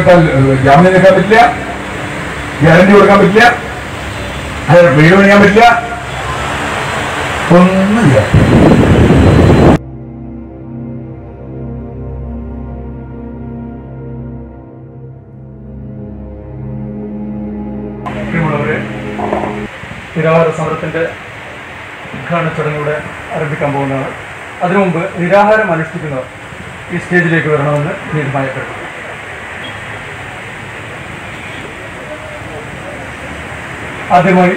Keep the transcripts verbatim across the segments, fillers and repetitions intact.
जाम्यम guarantee पे अब video पे। നിരാഹാര സമരത്തിന്റെ ഉദ്ഘാടന ചടങ്ങുകളെ ആരംഭിക്കാൻ പോവുകയാണ്. അതിനുമുമ്പ് നിരാഹാരം അനുഷ്ഠിക്കുന്നവർ ഈ സ്റ്റേജിലേക്ക് വരണമെന്ന് നിർബന്ധിക്കപ്പെട്ടു. ആദ്യമായി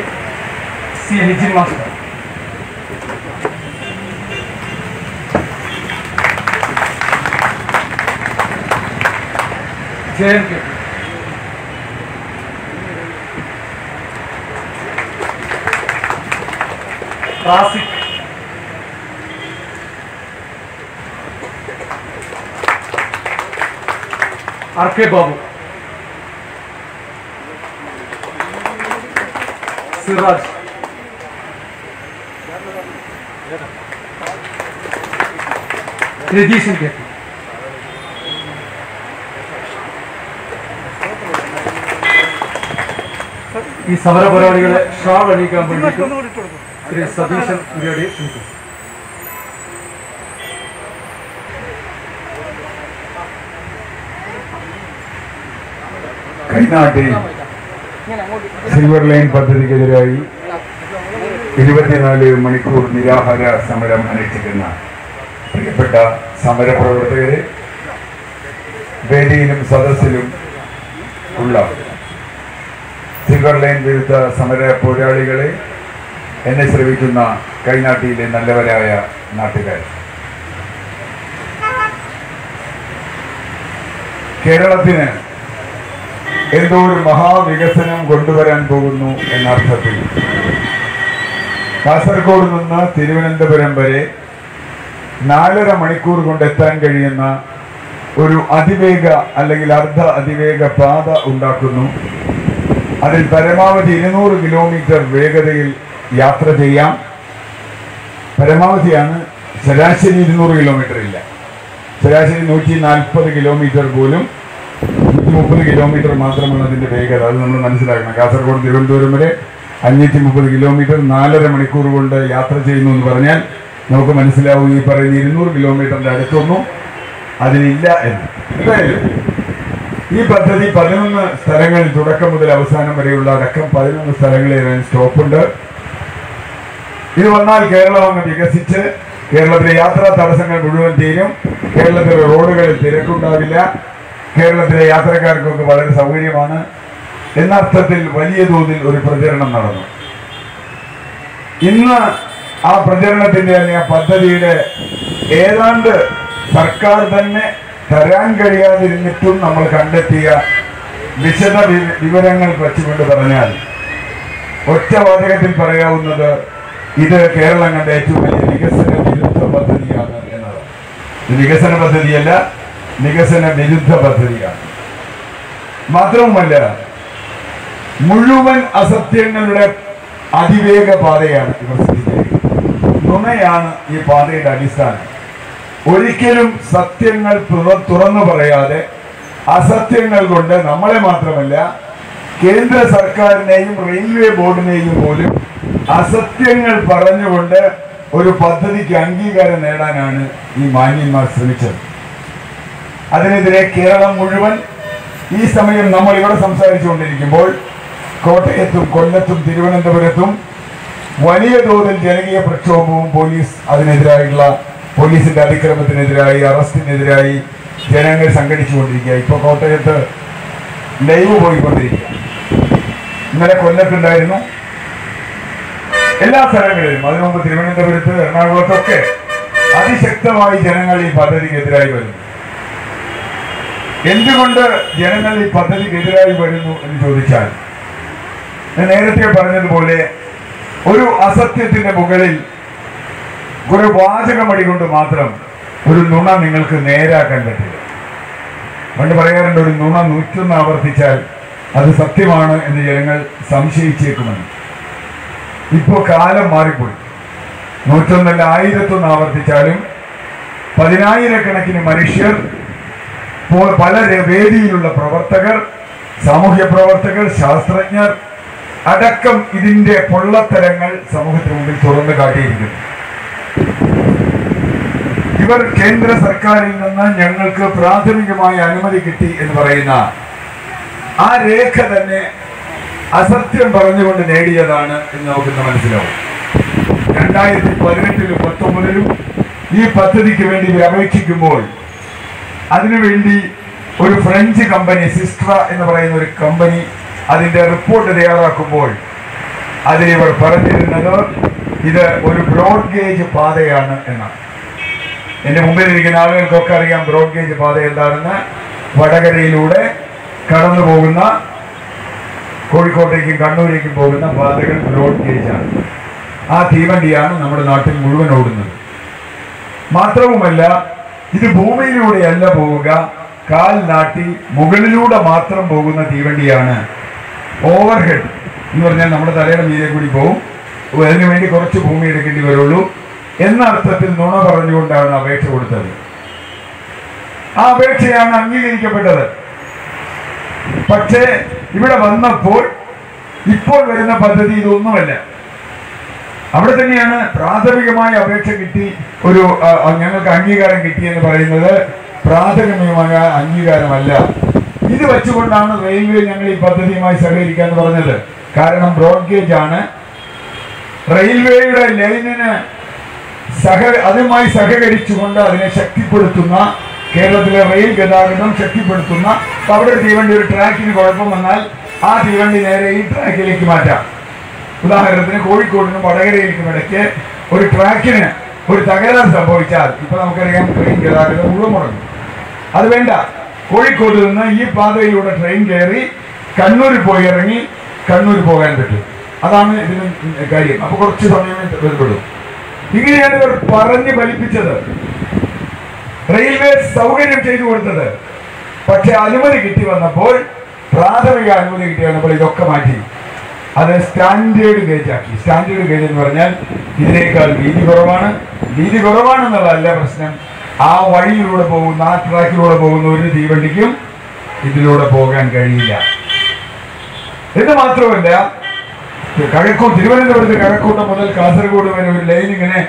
C Hijin master. J M K Babu Siraj Riji Singh समर परिपाड़े श्रावणी श्री सतीश कईनाटे सिल्वर लाइन पद्धति इरुपत्तिनालु मणिक्कूर निराहार समरम अनुष्ठिक्कुन्न प्रियप्पेट्ट समर प्रवर्तकरे वेदियिलुम सदस्सिलुम उल्ल सिल्वर लाइन विरुद्ध समर पोरालिकळे എന്നെ ശ്രവിക്കുന്ന കൈനാട്ടിയിലെ നല്ലവരായ നാട്ടുകാർ, കേരളത്തിനെ എന്തോ ഒരു മഹാവികസനം കൊണ്ടുവരാൻ പോകുന്നു എന്ന അർത്ഥത്തിൽ കാസർഗോഡ് നിന്ന് തിരുവനന്തപുരം വരെ നാലര മണിക്കൂർ കൊണ്ട് എത്താൻ കഴിയുന്ന ഒരു അതിവേഗ അല്ലെങ്കിൽ അർദ്ധ അതിവേഗ പാത ഉണ്ടാക്കുന്നു. അതിൽ പരമാവധി ഇരുന്നൂറ് കിലോമീറ്റർ വേഗതയിൽ യാത്ര ചെയ്യാം. പരമാവധിയാണ് ശരാശരി ഇരുന്നൂറ് കിലോമീറ്റർ ഇല്ല, ശരാശരി നൂറ്റി നാൽപ്പത് കിലോമീറ്റർ പോലും നൂറ്റി മുപ്പത് കിലോമീറ്റർ മാത്രമാണ് അതിൻ്റെ വേഗത. അത് നമ്മൾ മനസ്സിലാക്കണം. കാസർഗോഡ് തിരുവനന്തപുരം വരെ അഞ്ഞൂറ്റി മുപ്പത് കിലോമീറ്റർ നാലര മണിക്കൂർ കൊണ്ട് യാത്ര ചെയ്യുന്നു എന്ന് പറഞ്ഞാൽ നമുക്ക് മനസ്സിലാവും ഈ പറയുന്ന ഇരുന്നൂറ് കിലോമീറ്ററിൻ്റെ അടുത്തൊന്നും അതിനില്ല എന്ന്. എന്തായാലും ഈ പദ്ധതി പതിനൊന്ന് സ്ഥലങ്ങളിൽ തുടക്കം മുതൽ അവസാനം വരെയുള്ള അടക്കം പതിനൊന്ന് സ്ഥലങ്ങളിൽ സ്റ്റോപ്പുണ്ട്. ഇത് വന്നാൽ കേരളം അങ്ങ് വികസിച്ച് കേരളത്തിലെ യാത്രാ തടസ്സങ്ങൾ മുഴുവൻ തീരും. കേരളത്തിലെ റോഡുകളിൽ തിരക്കുണ്ടാവില്ല. കേരളത്തിലെ യാത്രക്കാർക്കൊക്കെ വളരെ സൗകര്യമാണ് എന്നർത്ഥത്തിൽ വലിയ തോതിൽ ഒരു പ്രചരണം നടന്നു. ഇന്ന് ആ പ്രചരണത്തിൻ്റെ അല്ലെങ്കിൽ ആ പദ്ധതിയുടെ ഏതാണ്ട് സർക്കാർ തന്നെ തരാൻ കഴിയാതിരുന്നിട്ടും നമ്മൾ കണ്ടെത്തിയ വിശദ വിവരങ്ങൾ വച്ചുകൊണ്ട് പറഞ്ഞാൽ ഒറ്റ വാചകത്തിൽ പറയാവുന്നത് ഇത് കേരളം കണ്ട ഏറ്റവും വലിയ വികസന വിരുദ്ധ പദ്ധതിയാണ് എന്നതാണ്. ഇത് വികസന പദ്ധതിയല്ല, വികസന വിരുദ്ധ പദ്ധതിയാണ്. മാത്രവുമല്ല, മുഴുവൻ അസത്യങ്ങളുടെ അതിവേഗ പാതയാണ് ഇവർ സ്ഥിരീകരിക്കുന്നത്. നുണയാണ് ഈ പാതയുടെ അടിസ്ഥാനം. ഒരിക്കലും സത്യങ്ങൾ തുറന്നു പറയാതെ അസത്യങ്ങൾ കൊണ്ട് നമ്മളെ മാത്രമല്ല കേന്ദ്ര സർക്കാരിനെയും റെയിൽവേ ബോർഡിനെയും പോലും അസത്യങ്ങൾ പറഞ്ഞുകൊണ്ട് ഒരു പദ്ധതിക്ക് അംഗീകാരം നേടാനാണ് ഈ മാന്യന്മാർ ശ്രമിച്ചത്. അതിനെതിരെ കേരളം മുഴുവൻ ഈ സമയം നമ്മൾ ഇവിടെ സംസാരിച്ചുകൊണ്ടിരിക്കുമ്പോൾ കോട്ടയത്തും കൊല്ലത്തും തിരുവനന്തപുരത്തും വലിയ തോതിൽ ജനകീയ പ്രക്ഷോഭവും പോലീസ് അതിനെതിരായിട്ടുള്ള പോലീസിന്റെ അതിക്രമത്തിനെതിരായി അറസ്റ്റിനെതിരായി ജനങ്ങൾ സംഘടിച്ചുകൊണ്ടിരിക്കുക. ഇപ്പോൾ കോട്ടയത്ത് ലൈവ് പോയിക്കൊണ്ടിരിക്കുക, ഇന്നലെ കൊല്ലത്തുണ്ടായിരുന്നു, എല്ലാ സ്ഥലങ്ങളിലും, അതിനു മുമ്പ് തിരുവനന്തപുരത്ത് എറണാകുളത്തൊക്കെ അതിശക്തമായി ജനങ്ങൾ ഈ പദ്ധതിക്കെതിരായി വരുന്നു. എന്തുകൊണ്ട് ജനങ്ങൾ ഈ പദ്ധതിക്കെതിരായി വരുന്നു എന്ന് ചോദിച്ചാൽ, ഞാൻ നേരത്തെ പറഞ്ഞതുപോലെ ഒരു അസത്യത്തിന്റെ മുകളിൽ ഒരു വാചകമടി കൊണ്ട് മാത്രം ഒരു നുണ നിങ്ങൾക്ക് നേരാക്കാൻ പറ്റില്ല. പണ്ട് പറയാറുണ്ട്, ഒരു നുണ നൂറ്റൊന്ന് ആവർത്തിച്ചാൽ അത് സത്യമാണ് എന്ന് ജനങ്ങൾ സംശയിച്ചേക്കുമെന്ന്. ഇപ്പോൾ കാലം മാറിപ്പോയി. നൂറ്റൊന്നല്ല ആയിരത്തൊന്ന് ആവർത്തിച്ചാലും പതിനായിരക്കണക്കിന് മനുഷ്യർ पल वेदी प्रवर्तक सामूह्य प्रवर्तक शास्त्रज्ञ अटक इंटे पोलतर सामूह का ഇവർ കേന്ദ്ര സർക്കാരിൽ നിന്ന് ഞങ്ങൾക്ക് പ്രാഥമികമായി അനുമതി കിട്ടി എന്ന് പറയുന്ന ആ രേഖ തന്നെ അസത്യം പറഞ്ഞുകൊണ്ട് നേടിയതാണ് എന്ന് നമുക്ക് മനസ്സിലാവും। രണ്ടായിരത്തി പതിനെട്ടിലും പത്തൊൻപതിലും ഈ പദ്ധതിക്ക് വേണ്ടി അപേക്ഷിക്കുമ്പോൾ അതിനുവേണ്ടി ഒരു ഫ്രഞ്ച് കമ്പനി സിസ്ട്ര എന്ന് പറയുന്ന ഒരു കമ്പനി അതിന്റെ റിപ്പോർട്ട് തയ്യാറാക്കുമ്പോൾ അതിൽ ഇവർ പറഞ്ഞിരുന്നത് ഇത് ഒരു ബ്രോഡ് ഗേജ് പാതയാണ് എന്നാണ്। ए मिल आलुक ब्रोड गेज पात वडकरूड कड़कोटे कणूर पात ब्रोड गेज आ तीवं नमें नाटिल मुड़म इत भूमिलूल काल नाटी मूलूट मतम तीवं ओवरहेड नमें तलये मीदे कूड़ी अभी कुछ भूमि वरू എന്നർത്ഥത്തിൽ നുണ പറഞ്ഞുകൊണ്ടാണ് അപേക്ഷ കൊടുത്തത്। ആ അപേക്ഷയാണ് അംഗീകരിക്കപ്പെട്ടത്। പക്ഷേ ഇവിടെ വന്നപ്പോൾ ഇപ്പോൾ വരുന്ന പദ്ധതി ഇതൊന്നുമല്ല। അവിടെ തന്നെയാണ് പ്രാഥമികമായി അപേക്ഷ കിട്ടി ഒരു ഞങ്ങൾക്ക് അംഗീകാരം കിട്ടി എന്ന് പറയുന്നത് പ്രാഥമികമായ അംഗീകാരമല്ല। ഇത് വെച്ചുകൊണ്ടാണ് റെയിൽവേ ഞങ്ങൾ ഈ പദ്ധതിയുമായി സഹകരിക്കാൻ പറഞ്ഞത്। കാരണം ബ്രോഡ് ഗേജ് ആണ് റെയിൽവേയുടെ ലൈനിന് സഹ അതുമായി സഹകരിച്ചുകൊണ്ട് അതിനെ ശക്തിപ്പെടുത്തുന്ന കേരളത്തിലെ റെയിൽ ഗതാഗതം ശക്തിപ്പെടുത്തുന്ന അവിടെ തീവണ്ടി ഒരു ട്രാക്കിന് കുഴപ്പം വന്നാൽ ആ തീവണ്ടി നേരെ ഈ ട്രാക്കിലേക്ക് മാറ്റാം। ഉദാഹരണത്തിന് കോഴിക്കോടിനും വടകരയിലേക്കും ഇടയ്ക്ക് ഒരു ട്രാക്കിന് ഒരു തകരാർ സംഭവിച്ചാൽ ഇപ്പൊ നമുക്കറിയാം ട്രെയിൻ ഗതാഗതം മുഴുവൻ മുടങ്ങും। അത് വേണ്ട, കോഴിക്കോട് നിന്ന് ഈ പാതയിലൂടെ ട്രെയിൻ കയറി കണ്ണൂരിൽ പോയി ഇറങ്ങി കണ്ണൂർ പോകാൻ പറ്റും। അതാണ് ഇതിന് കാര്യം। അപ്പോൾ കുറച്ച് സമയമേ ബന്ധപ്പെടും। ഇങ്ങനെയാണ് ഇവർ പറഞ്ഞ് ഫലിപ്പിച്ചത്, റെയിൽവേ സൗകര്യം ചെയ്തു കൊടുത്തത്। പക്ഷെ അനുമതി കിട്ടി വന്നപ്പോൾ പ്രാഥമിക അനുമതി കിട്ടി വന്നപ്പോൾ ഇതൊക്കെ മാറ്റി അത് സ്റ്റാൻഡേർഡ് ഗേജ് ആക്കി। സ്റ്റാൻഡേർഡ് ഗേജ് എന്ന് പറഞ്ഞാൽ ഇതിനേക്കാൾ വീതി കുറവാണ്। വീതി കുറവാണെന്നുള്ളതല്ല പ്രശ്നം, ആ വഴിയിലൂടെ പോകുന്ന ആ ട്രാക്കിലൂടെ പോകുന്ന ഒരു തീവണ്ടിക്കും ഇതിലൂടെ പോകാൻ കഴിയില്ല എന്ന് മാത്രമല്ല കഴക്കൂർ തിരുവനന്തപുരത്ത് കഴക്കൂട്ടം മുതൽ കാസർഗോഡ് വരെ ഒരു ലൈൻ ഇങ്ങനെ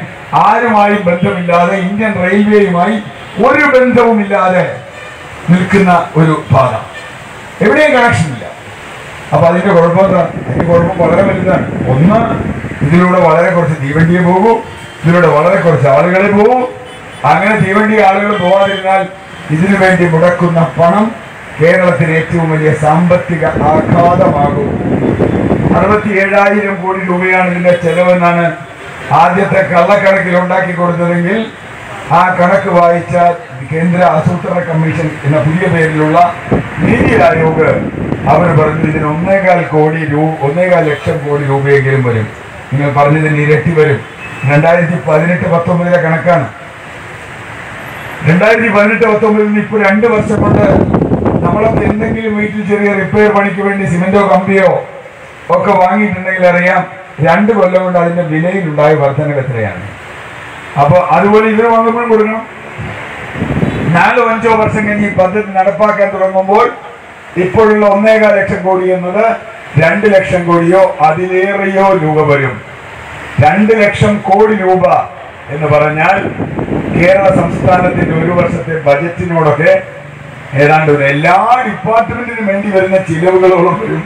ആരുമായും ബന്ധമില്ലാതെ ഇന്ത്യൻ റെയിൽവേയുമായി ഒരു ബന്ധവുമില്ലാതെ നിൽക്കുന്ന ഒരു പാത, എവിടെയും കണക്ഷൻ ഇല്ല। അപ്പൊ അതിന്റെ കുഴപ്പം എന്താണ്? അതിന്റെ കുഴപ്പം വളരെ വലുതാണ്. ഒന്ന്, ഇതിലൂടെ വളരെ കുറച്ച് തീവണ്ടിയെ പോകും, ഇതിലൂടെ വളരെ കുറച്ച് ആളുകളെ പോകും। അങ്ങനെ തീവണ്ടി ആളുകൾ പോകാതിരുന്നാൽ ഇതിനു വേണ്ടി മുടക്കുന്ന പണം കേരളത്തിന് ഏറ്റവും വലിയ സാമ്പത്തിക ആഘാതമാകും। അറുപത്തി ഏഴായിരം കോടി രൂപയാണ് ഇതിന്റെ ചെലവെന്നാണ് ആദ്യത്തെ കള്ളക്കണക്കിൽ ഉണ്ടാക്കി കൊടുത്തതെങ്കിൽ ആ കണക്ക് വായിച്ച കേന്ദ്ര ആസൂത്രണ കമ്മീഷൻ എന്ന പുതിയ പേരിലുള്ള നീതി ആയോഗ് അവർ പറഞ്ഞു ഇതിന് ഒന്നേകാൽ കോടി രൂപ ഒന്നേകാൽ ലക്ഷം കോടി രൂപയെങ്കിലും വരും, നിങ്ങൾ പറഞ്ഞതിന് ഇരട്ടി വരും। രണ്ടായിരത്തി പതിനെട്ട് പത്തൊമ്പതിലെ കണക്കാണ്। രണ്ടായിരത്തി പതിനെട്ട് പത്തൊമ്പതിൽ നിന്ന് ഇപ്പോൾ രണ്ട് വർഷം കൊണ്ട് നമ്മളൊക്കെ എന്തെങ്കിലും വീട്ടിൽ ചെറിയ റിപ്പയർ പണിക്ക് വേണ്ടി സിമെന്റോ കമ്പിയോ ഒക്കെ വാങ്ങിയിട്ടുണ്ടെങ്കിൽ അറിയാം രണ്ട് കൊല്ലം കൊണ്ട് അതിന്റെ വിലയിലുണ്ടായ വർധനവ് എത്രയാണ്। അപ്പൊ അതുപോലെ ഇവർ വാങ്ങുമ്പോഴും കൊടുക്കണം. നാലോ അഞ്ചോ വർഷം കഴിഞ്ഞ് ഈ പദ്ധതി നടപ്പാക്കാൻ തുടങ്ങുമ്പോൾ ഇപ്പോഴുള്ള ഒന്നേകാൽ ലക്ഷം കോടി എന്നത് രണ്ട് ലക്ഷം കോടിയോ അതിലേറെയോ രൂപ വരും। രണ്ട് ലക്ഷം കോടി രൂപ എന്ന് പറഞ്ഞാൽ കേരള സംസ്ഥാനത്തിന്റെ ഒരു വർഷത്തെ ബജറ്റിനോടൊക്കെ ഏതാണ്ട് എല്ലാ ഡിപ്പാർട്ട്മെന്റിനും വേണ്ടി വരുന്ന ചിലവുകളോളം വരും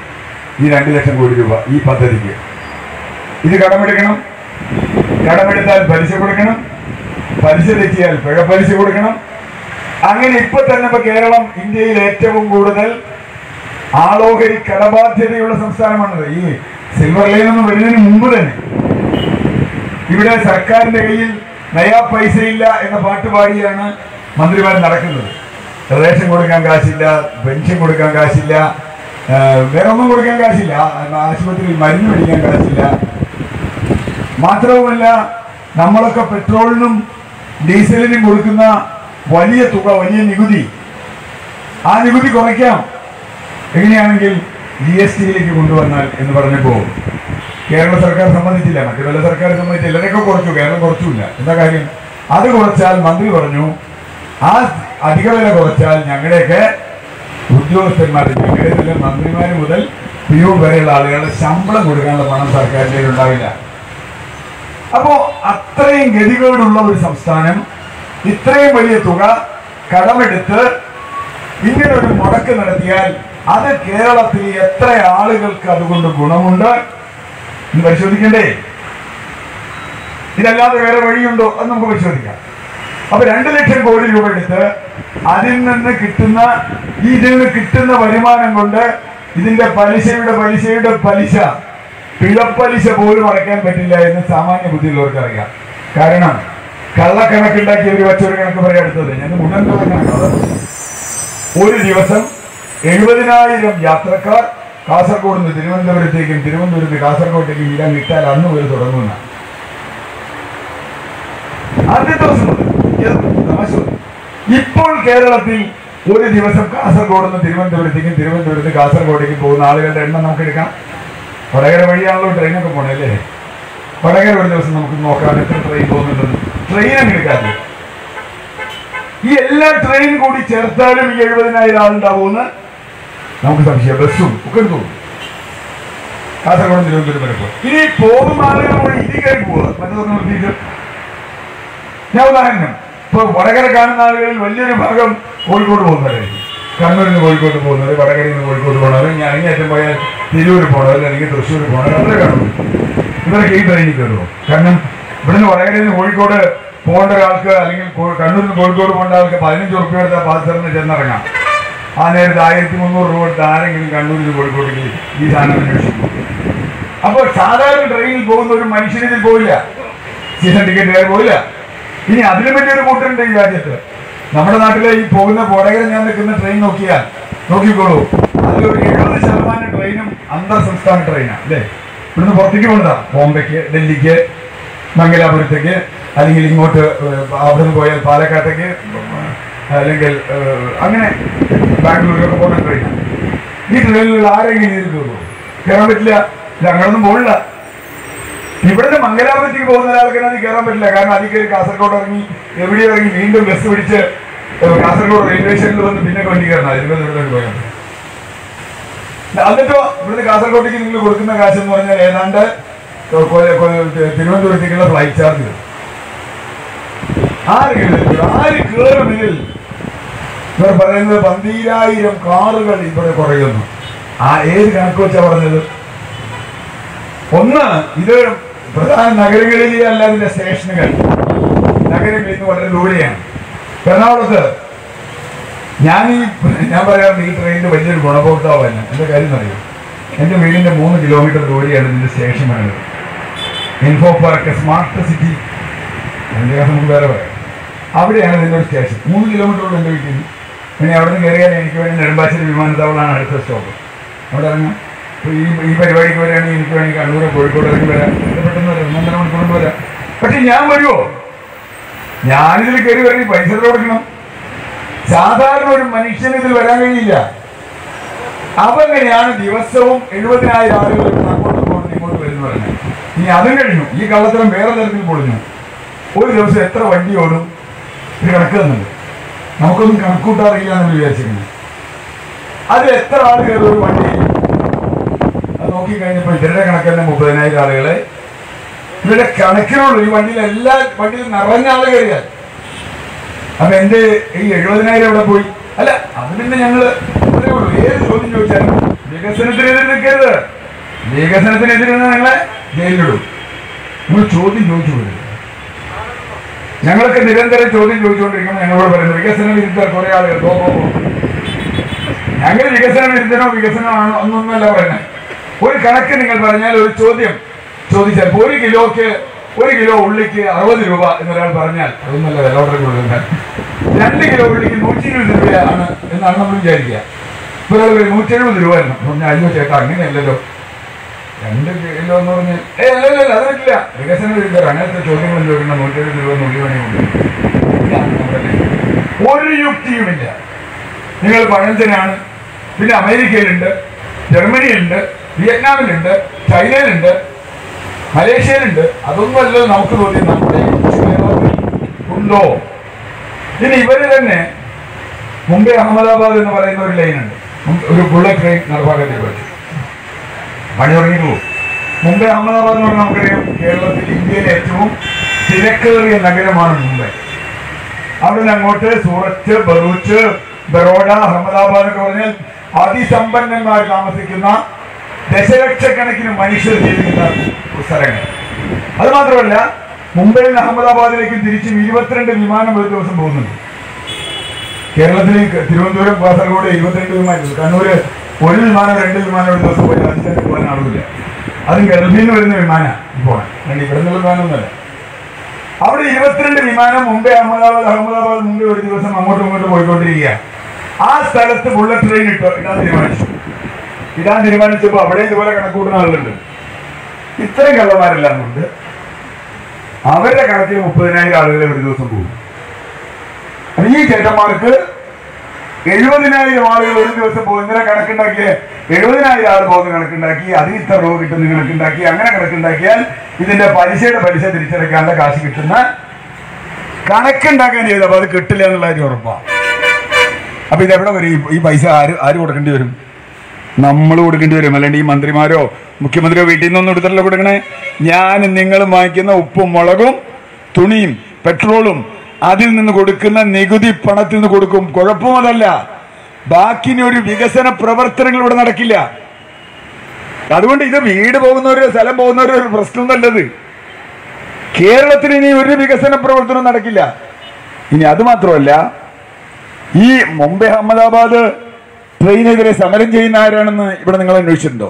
ഈ രണ്ട് ലക്ഷം കോടി രൂപ ഈ പദ്ധതിക്ക്. ഇത് കടമെടുക്കണം, കടമെടുത്താൽ പലിശ കൊടുക്കണം, പലിശ തെറ്റിയാൽ പിഴ പലിശ കൊടുക്കണം. അങ്ങനെ ഇപ്പൊ തന്നെ ഇപ്പൊ കേരളം ഇന്ത്യയിൽ ഏറ്റവും കൂടുതൽ ആളോഹരി കടബാധ്യതയുള്ള സംസ്ഥാനമാണത്. ഈ സിൽവർ ലൈൻ ഒന്നും വരുന്നതിന് മുമ്പ് തന്നെ ഇവിടെ സർക്കാരിന്റെ കയ്യിൽ നയാ പൈസ ഇല്ല എന്ന പാട്ടുപാടിയാണ് മന്ത്രിമാർ നടക്കുന്നത്. റേഷൻ കൊടുക്കാൻ കാശില്ല, പെൻഷൻ കൊടുക്കാൻ കാശില്ല, വേറെ ഒന്നും കൊടുക്കാൻ കാശില്ല, ആശുപത്രിയിൽ മരുന്ന് മേടിക്കാൻ കാശില്ല. മാത്രവുമല്ല നമ്മളൊക്കെ പെട്രോളിനും ഡീസലിനും കൊടുക്കുന്ന വലിയ തുക, വലിയ നികുതി, ആ നികുതി കുറയ്ക്കാം എങ്ങനെയാണെങ്കിൽ ജി എസ് ടിയിലേക്ക് കൊണ്ടുവന്നാൽ എന്ന് പറഞ്ഞപ്പോൾ കേരള സർക്കാർ സമ്മതിച്ചില്ല, മറ്റു പല സർക്കാർ സമ്മതിച്ചില്ല. അതിനൊക്കെ കുറച്ചു, കേരളം കുറച്ചില്ല. എന്താ കാര്യം? അത് കുറച്ചാൽ മന്ത്രി പറഞ്ഞു ആ अधिक विल कुछ ഉദ്യോഗസ്ഥന്മാർ ജില്ലയിലെ മന്ത്രിമാർ മുതൽ പിയു വരെയുള്ള ആളുകളുടെ ശമ്പളം കൊടുക്കാനുള്ള പണം സർക്കാരിന്റെ ഉണ്ടാവില്ല. അപ്പോൾ അത്രയും ഗതികേടുള്ള ഒരു സംസ്ഥാനം ഇത്രയും വലിയ തുക കടമെടുത്ത് ഇങ്ങനെ ഒരു മുടക്ക് നടത്തിയാൽ അത് കേരളത്തിൽ എത്ര ആളുകൾക്ക് അതുകൊണ്ട് ഗുണമുണ്ട് എന്ന് പരിശോധിക്കണ്ടേ? ഇതല്ലാതെ വേറെ വഴിയുണ്ടോ എന്ന് നമുക്ക് പരിശോധിക്കാം. अब लक्ष कोड़ी रूप अ कम पलिश पलिश पलिश पिपलिश अटैन पेट सामान्य बुद्धिवर्क कम कलकड़ी वचर और दिवस एवपदायर यात्रका कासरगोडपुरपुर का अ ഒരു ദിവസം കാസർഗോഡ് നിന്ന് തിരുവനന്തപുരത്തേക്കും തിരുവനന്തപുരത്ത് കാസർഗോഡേക്കും പോകുന്ന ആളുകളുടെ എണ്ണം നമുക്ക് എടുക്കാം. വടകര വഴിയാണല്ലോ ട്രെയിനൊക്കെ പോകണേ അല്ലേ? വടകര ഒരു ദിവസം നമുക്ക് നോക്കാം എത്ര ട്രെയിൻ പോകുന്നുണ്ടെന്ന്. ട്രെയിനും എടുക്കാറില്ല. ഈ എല്ലാ ട്രെയിൻ കൂടി ചേർത്താലും ഈ എഴുപതിനായിരം ആളുണ്ടാവുമെന്ന് നമുക്ക് സംശയം. ബസ്സും ഒക്കെ എടുത്തു കാസർഗോഡ് തിരുവനന്തപുരം വരെ പോകും. ഇനി പോകുന്ന ആളുകൾ ഇനി കയറി പോവുക മറ്റൊന്നും. ഞാൻ ഉദാഹരണം, ഇപ്പോൾ വടകര കാണുന്ന ആളുകളിൽ വലിയൊരു ഭാഗം കോഴിക്കോട് പോകുന്നവരായിരിക്കും. കണ്ണൂരിൽ നിന്ന് കോഴിക്കോട്ട് പോകുന്നവർ, വടകരയിൽ നിന്ന് കോഴിക്കോട്ട് പോകുന്നവർ, ഞാൻ അങ്ങേയറ്റം പോയാൽ തിരൂർ പോകണവർ അല്ലെങ്കിൽ തൃശ്ശൂർ പോകണവർ, അത്ര കാണും. ഇവരൊക്കെ ഈ ട്രെയിനിൽ കയറുമോ? കാരണം ഇവിടുന്ന് വടകരയിൽ നിന്ന് കോഴിക്കോട് പോകേണ്ട ഒരാൾക്ക് അല്ലെങ്കിൽ കണ്ണൂരിൽ നിന്ന് കോഴിക്കോട് പോകേണ്ട ആൾക്ക് പതിനഞ്ച് ഉറുപ്പ്യ എടുത്താൽ പാദസരത്തിന് ചെന്നിറങ്ങാം. ആ നേരത്തെ ആയിരത്തി മുന്നൂറ് രൂപ എടുത്ത് ആരെങ്കിലും കണ്ണൂരിൽ നിന്ന് കോഴിക്കോട്ടേക്ക് ഈ സാധനം അന്വേഷിക്കും. അപ്പോൾ സാധാരണ ട്രെയിനിൽ പോകുന്ന ഒരു മനുഷ്യനിൽ പോയില്ല, സീസൺ ടിക്കറ്റ് കയറി പോയില്ല. ഇനി അതിനു പറ്റിയൊരു കൂട്ടുണ്ട് ഈ രാജ്യത്ത്. നമ്മുടെ നാട്ടിലെ ഈ പോകുന്ന വടകര ഞാൻ നിൽക്കുന്ന ട്രെയിൻ നോക്കിയാൽ നോക്കിക്കോളൂ, അതിലൊരു എഴുപത് ശതമാനം ട്രെയിനും അന്തർ സംസ്ഥാന ട്രെയിനാണ് അല്ലേ? ഇവിടുന്ന് പുറത്തേക്ക് പോകണ്ട, ബോംബെക്ക്, ഡൽഹിക്ക്, മംഗലാപുരത്തേക്ക്, അല്ലെങ്കിൽ ഇങ്ങോട്ട് അവിടെ നിന്ന് പോയാൽ പാലക്കാട്ടേക്ക്, അല്ലെങ്കിൽ അങ്ങനെ ബാംഗ്ലൂരിലൊക്കെ പോകുന്ന ട്രെയിനാണ്. ഈ ട്രെയിനിലുള്ള ആരെങ്കിലും ഇതിൽ കയറുമോ? കയറാൻ പറ്റില്ല. ഞങ്ങളൊന്നും പോകില്ല. ഇവിടുന്ന് മംഗലാപുരത്തേക്ക് പോകുന്ന ഒരാൾക്ക് അത് കയറാൻ പറ്റില്ല. കാരണം അതിൽ കയറി കാസർഗോഡ് ഇറങ്ങി എവിടെ ഇറങ്ങി വീണ്ടും ബസ് പിടിച്ച് കാസർഗോഡ് റെയിൽവേ സ്റ്റേഷനിൽ വന്ന് പിന്നെ വണ്ടി കയറണം. തിരുവനന്തപുരത്തേക്ക് പോയത് എന്നിട്ടോ ഇവിടുന്ന് കാസർഗോട്ടേക്ക് നിങ്ങൾ കൊടുക്കുന്ന കാശ് എന്ന് പറഞ്ഞാൽ ഏതാണ്ട് തിരുവനന്തപുരത്തേക്കുള്ള ഫ്ലൈറ്റ് ചാർജ്. ആര് കയറി ആര് കയറുമെങ്കിൽ ഇവർ പറയുന്നത് പന്തീരായിരം കാറുകൾ ഇവിടെ കുറയുന്നു. ആ ഏത് കണക്ക് വെച്ചാ പറഞ്ഞത്? ഒന്ന്, ഇത് പ്രധാന നഗരങ്ങളിലെ അല്ല, ഇതിന്റെ സ്റ്റേഷനുകൾ നഗരങ്ങളിൽ നിന്ന് വളരെ ദൂരെയാണ്. എറണാകുളത്ത് ഞാൻ ഈ ഞാൻ പറയാറുണ്ട് ഈ ട്രെയിനിന് വലിയൊരു ഗുണഭോക്താവല്ല. എൻ്റെ കാര്യം അറിയാം, എൻ്റെ വീടിൻ്റെ മൂന്ന് കിലോമീറ്റർ ദൂരെയാണ് ഇതിൻ്റെ സ്റ്റേഷൻ വരുന്നത്. ഇൻഫോ പാർക്ക്, സ്മാർട്ട് സിറ്റി, എൻ്റെ കാര്യം നമുക്ക് വേറെ പറയാം. അവിടെയാണ് ഇതിൻ്റെ ഒരു സ്റ്റേഷൻ. മൂന്ന് കിലോമീറ്ററോട് എൻ്റെ വീട്ടിൽ നിന്ന് പിന്നെ അവിടെ നിന്ന് കയറിയാൽ എനിക്ക് വേണ്ടി നെടുമ്പാശ്ശേരി വിമാനത്താവളമാണ് അടുത്ത സ്റ്റോപ്പ്. അവിടെ ഇറങ്ങാം. ഈ ഈ പരിപാടിക്ക് വരികയാണെങ്കിൽ എനിക്ക് വേണമെങ്കിൽ കണ്ണൂരെ കോഴിക്കോട് ഇറങ്ങി വരാം, പെട്ടെന്ന് വരാം, ഒന്നര മണിക്കൂറിന് വരാം. പക്ഷെ ഞാൻ വരുമോ? ഞാനിതിൽ കയറി വരി പൈസ കൊടുക്കണം. സാധാരണ ഒരു മനുഷ്യന് ഇതിൽ വരാൻ കഴിയില്ല. അവങ്ങനെയാണ് ദിവസവും എഴുപതിനായിരം ആളുകൾ അങ്ങോട്ട് പോകുന്നത് ഇങ്ങോട്ട് വരുന്നത്. ഇനി അതും കഴിഞ്ഞു, ഈ കള്ളത്തരം വേറെ തരത്തിൽ പൊളിഞ്ഞു. ഒരു ദിവസം എത്ര വണ്ടി ഓടും ഇത് കണക്കുന്നുണ്ട്. നമുക്കൊന്നും കണക്കൂട്ടാറില്ല എന്ന് വിചാരിച്ചിരുന്നു. അതിൽ എത്ര ആളുകൾ ഒരു വണ്ടി നോക്കി കഴിഞ്ഞപ്പോൾ ഇവരുടെ കണക്കന്നെ മുപ്പതിനായിരം ആളുകളെ ഇവരുടെ കണക്കിനുള്ളൂ. ഈ വണ്ടിയിൽ എല്ലാ വണ്ടിയിലും നിറഞ്ഞ ആളെ കയറിയാൽ അപ്പൊ എന്റെ ഈ എഴുപതിനായിരം എവിടെ പോയി? അല്ല, അത് പിന്നെ ഞങ്ങള് ഏത് ചോദ്യം ചോദിച്ചാലും വികസനത്തിനെതിരെ നിൽക്കരുത്, വികസനത്തിനെതിരെ ഞങ്ങളെ ജയിലിടും. നിങ്ങൾ ചോദ്യം ചോദിച്ചു പോലും ഞങ്ങൾക്ക് നിരന്തരം ചോദ്യം ചോദിച്ചുകൊണ്ടിരിക്കുമ്പോൾ ഞങ്ങളോട് പറയുന്നത് വികസന വിരുദ്ധ കുറെ ആളുകൾ പോകുമ്പോൾ ഞങ്ങൾ വികസന വിരുദ്ധനോ വികസനമാണോ എന്നൊന്നുമല്ല പറയുന്നത്. ഒരു കണക്ക് നിങ്ങൾ പറഞ്ഞാൽ, ഒരു ചോദ്യം ചോദിച്ചാൽ, ഒരു കിലോക്ക് ഒരു കിലോ ഉള്ളിക്ക് അറുപത് രൂപ എന്നൊരാൾ പറഞ്ഞാൽ അതും നല്ല വില ഓർഡർ കൊടുക്കാൻ. രണ്ട് കിലോ ഉള്ളിക്ക് നൂറ്റി ഇരുപത് രൂപയാണ് എന്നാണ് നമ്മൾ വിചാരിക്കുക. ഇവരാൾ നൂറ്റി എഴുപത് രൂപ എന്ന് പറഞ്ഞാൽ അയ്യോ ചേട്ടാ അങ്ങനെയല്ലല്ലോ, രണ്ട് കിലോ എന്ന് പറഞ്ഞാൽ ഏ അല്ലല്ലോ അത് പറ്റില്ല, വികസനം വിരുദ്ധ അങ്ങനത്തെ ചോദ്യങ്ങൾ ചോദിക്കുന്ന നൂറ്റി എഴുപത് രൂപ നൂറ്റി വേണമെങ്കിൽ ഒരു യുക്തിയുമില്ല. നിങ്ങൾ പഴഞ്ചനാണ്. പിന്നെ അമേരിക്കയിലുണ്ട്, ജർമ്മനിയിലുണ്ട്, വിയറ്റ്നാമിലുണ്ട്, ചൈനയിലുണ്ട്, മലേഷ്യയിലുണ്ട്. അതൊന്നുമല്ലോ നമുക്ക് തോന്നിയത്. നമ്മുടെ ഉണ്ടോ? ഇനി ഇവര് തന്നെ മുംബൈ അഹമ്മദാബാദ് എന്ന് പറയുന്ന ഒരു ലൈനുണ്ട്, ഒരു ബുള്ളറ്റ് ട്രെയിൻ നടപ്പാക്കാൻ പറ്റും. പണി തുടങ്ങി പോകും. മുംബൈ അഹമ്മദാബാദ് എന്ന് പറഞ്ഞാൽ നമുക്കറിയാം കേരളത്തിൽ ഇന്ത്യയിലെ ഏറ്റവും തിരക്കേറിയ നഗരമാണ് മുംബൈ. അവിടെ നിന്ന് അങ്ങോട്ട് സൂറത്ത്, ബറൂച്ച്, ബറോഡ, അഹമ്മദാബാദ് എന്ന് പറഞ്ഞാൽ അതിസമ്പന്നന്മാർ താമസിക്കുന്ന ദശലക്ഷക്കണക്കിന് മനുഷ്യർ ജീവിക്കുന്ന സ്ഥലങ്ങൾ. അത് മാത്രമല്ല മുംബൈയിൽ നിന്ന് അഹമ്മദാബാദിലേക്ക് തിരിച്ചും ഇരുപത്തിരണ്ട് വിമാനം ഒരു ദിവസം പോകുന്നുണ്ട്. കേരളത്തിലേക്ക് തിരുവനന്തപുരം, കാസർഗോഡ് ഇരുപത്തിരണ്ട് വിമാനം, കണ്ണൂര് ഒരു വിമാനം രണ്ട് വിമാനം ഒരു ദിവസം പോയി രാജസ്ഥാനിൽ പോകാൻ ആളില്ല. അത് ഗൾഫിൽ നിന്ന് വരുന്ന വിമാനം പോകണം, രണ്ട് ഇവിടെ നിന്നുള്ള വിമാനമൊന്നുമല്ല. അവിടെ ഇരുപത്തിരണ്ട് വിമാനം മുംബൈ അഹമ്മദാബാദ്, അഹമ്മദാബാദ് മുംബൈ ഒരു ദിവസം അങ്ങോട്ടും ഇങ്ങോട്ടും പോയിക്കൊണ്ടിരിക്കുക. ആ സ്ഥലത്ത് ബുള്ളറ്റ് ട്രെയിൻ ഇട്ടോ ഇടാൻ തീരുമാനിച്ചു. ഇടാൻ തീരുമാനിച്ചപ്പോൾ അവിടെ ഇതുപോലെ കണക്കൂട്ടുന്ന ആളുകളുണ്ട്. ഇത്രയും കള്ളന്മാരെല്ലാം കൊണ്ട് അവരുടെ കണക്കിൽ മുപ്പതിനായിരം ആളുകളെ ഒരു ദിവസം പോകും. ഈ ചേട്ടന്മാർക്ക് എഴുപതിനായിരം ആളുകൾ ഒരു ദിവസം പോകും. ഇങ്ങനെ കണക്കുണ്ടാക്കിയ എഴുപതിനായിരം ആൾ പോകുന്ന കണക്കുണ്ടാക്കി, അതിന് ഇത്ര രൂപ കിട്ടുന്ന കണക്കുണ്ടാക്കി, അങ്ങനെ കണക്കുണ്ടാക്കിയാൽ ഇതിന്റെ പലിശയുടെ പലിശ തിരിച്ചടക്കാനുള്ള കാശ് കിട്ടുന്ന കണക്കുണ്ടാക്കാൻ ചെയ്തു. അപ്പൊ അത് കിട്ടില്ല എന്നുള്ള കാര്യം ഉറപ്പാണ്. അപ്പൊ ഇതെവിടെ വരും? ഈ പൈസ ആര് ആര് കൊടുക്കേണ്ടി വരും? നമ്മൾ കൊടുക്കേണ്ടി വരും. അല്ലെങ്കിൽ ഈ മന്ത്രിമാരോ മുഖ്യമന്ത്രിയോ വീട്ടിൽ നിന്നൊന്നും എടുത്തല്ലോ കൊടുക്കണേ. ഞാൻ നിങ്ങൾ വാങ്ങിക്കുന്ന ഉപ്പും മുളകും തുണിയും പെട്രോളും അതിൽ നിന്ന് കൊടുക്കുന്ന നികുതി പണത്തിൽ നിന്ന് കൊടുക്കും. കുഴപ്പം അതല്ല, ബാക്കിന് ഒരു വികസന പ്രവർത്തനങ്ങൾ ഇവിടെ നടക്കില്ല. അതുകൊണ്ട് ഇത് വീട് പോകുന്നവരോ സ്ഥലം പോകുന്നവരോ ഒരു പ്രശ്നം നല്ലത്. കേരളത്തിൽ ഇനി ഒരു വികസന പ്രവർത്തനം നടക്കില്ല. ഇനി അത് മാത്രമല്ല, ഈ മുംബൈ അഹമ്മദാബാദ് ട്രെയിനെതിരെ സമരം ചെയ്യുന്ന ആരാണെന്ന് ഇവിടെ നിങ്ങൾ അന്വേഷിച്ചിട്ടുണ്ടോ?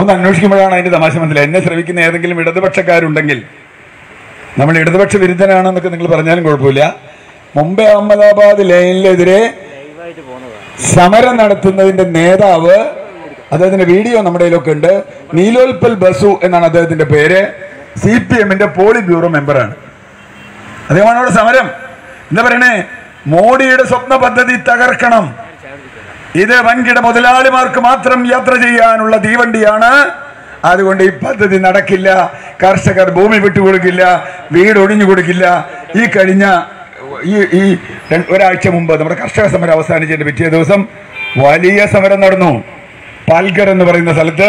ഒന്ന് അന്വേഷിക്കുമ്പോഴാണ് അതിൻ്റെ തമാശ മനസ്സിലായി. എന്നെ ശ്രമിക്കുന്ന ഏതെങ്കിലും ഇടതുപക്ഷക്കാരുണ്ടെങ്കിൽ, നമ്മൾ ഇടതുപക്ഷ വിരുദ്ധനാണെന്നൊക്കെ നിങ്ങൾ പറഞ്ഞാലും കുഴപ്പമില്ല, മുംബൈ അഹമ്മദാബാദ് ലൈനിലെതിരെ സമരം നടത്തുന്നതിൻ്റെ നേതാവ്, അദ്ദേഹത്തിൻ്റെ വീഡിയോ നമ്മുടെ കയ്യിലൊക്കെ ഉണ്ട്, നീലോൽപ്പൽ ബസു എന്നാണ് അദ്ദേഹത്തിൻ്റെ പേര്, സി പി എമ്മിൻ്റെ പോളിറ്റ് ബ്യൂറോ മെമ്പറാണ്. അദ്ദേഹമാണ് അവിടെ സമരം. എന്താ പറയണേ? മോഡിയുടെ സ്വപ്ന പദ്ധതി തകർക്കണം, ഇത് വൻകിട മുതലാളിമാർക്ക് മാത്രം യാത്ര ചെയ്യാനുള്ള തീവണ്ടിയാണ്, അതുകൊണ്ട് ഈ പദ്ധതി നടക്കില്ല, കർഷകർ ഭൂമി വിട്ടുകൊടുക്കില്ല, വീട് ഒഴിഞ്ഞു കൊടുക്കില്ല. ഈ കഴിഞ്ഞ ഈ ഈ ഒരാഴ്ച മുമ്പ് നമ്മുടെ കർഷക സമരം അവസാനിച്ചതിൻ്റെ പിറ്റേ ദിവസം വലിയ സമരം നടന്നു. പാൽഗർ എന്ന് പറയുന്ന സ്ഥലത്ത്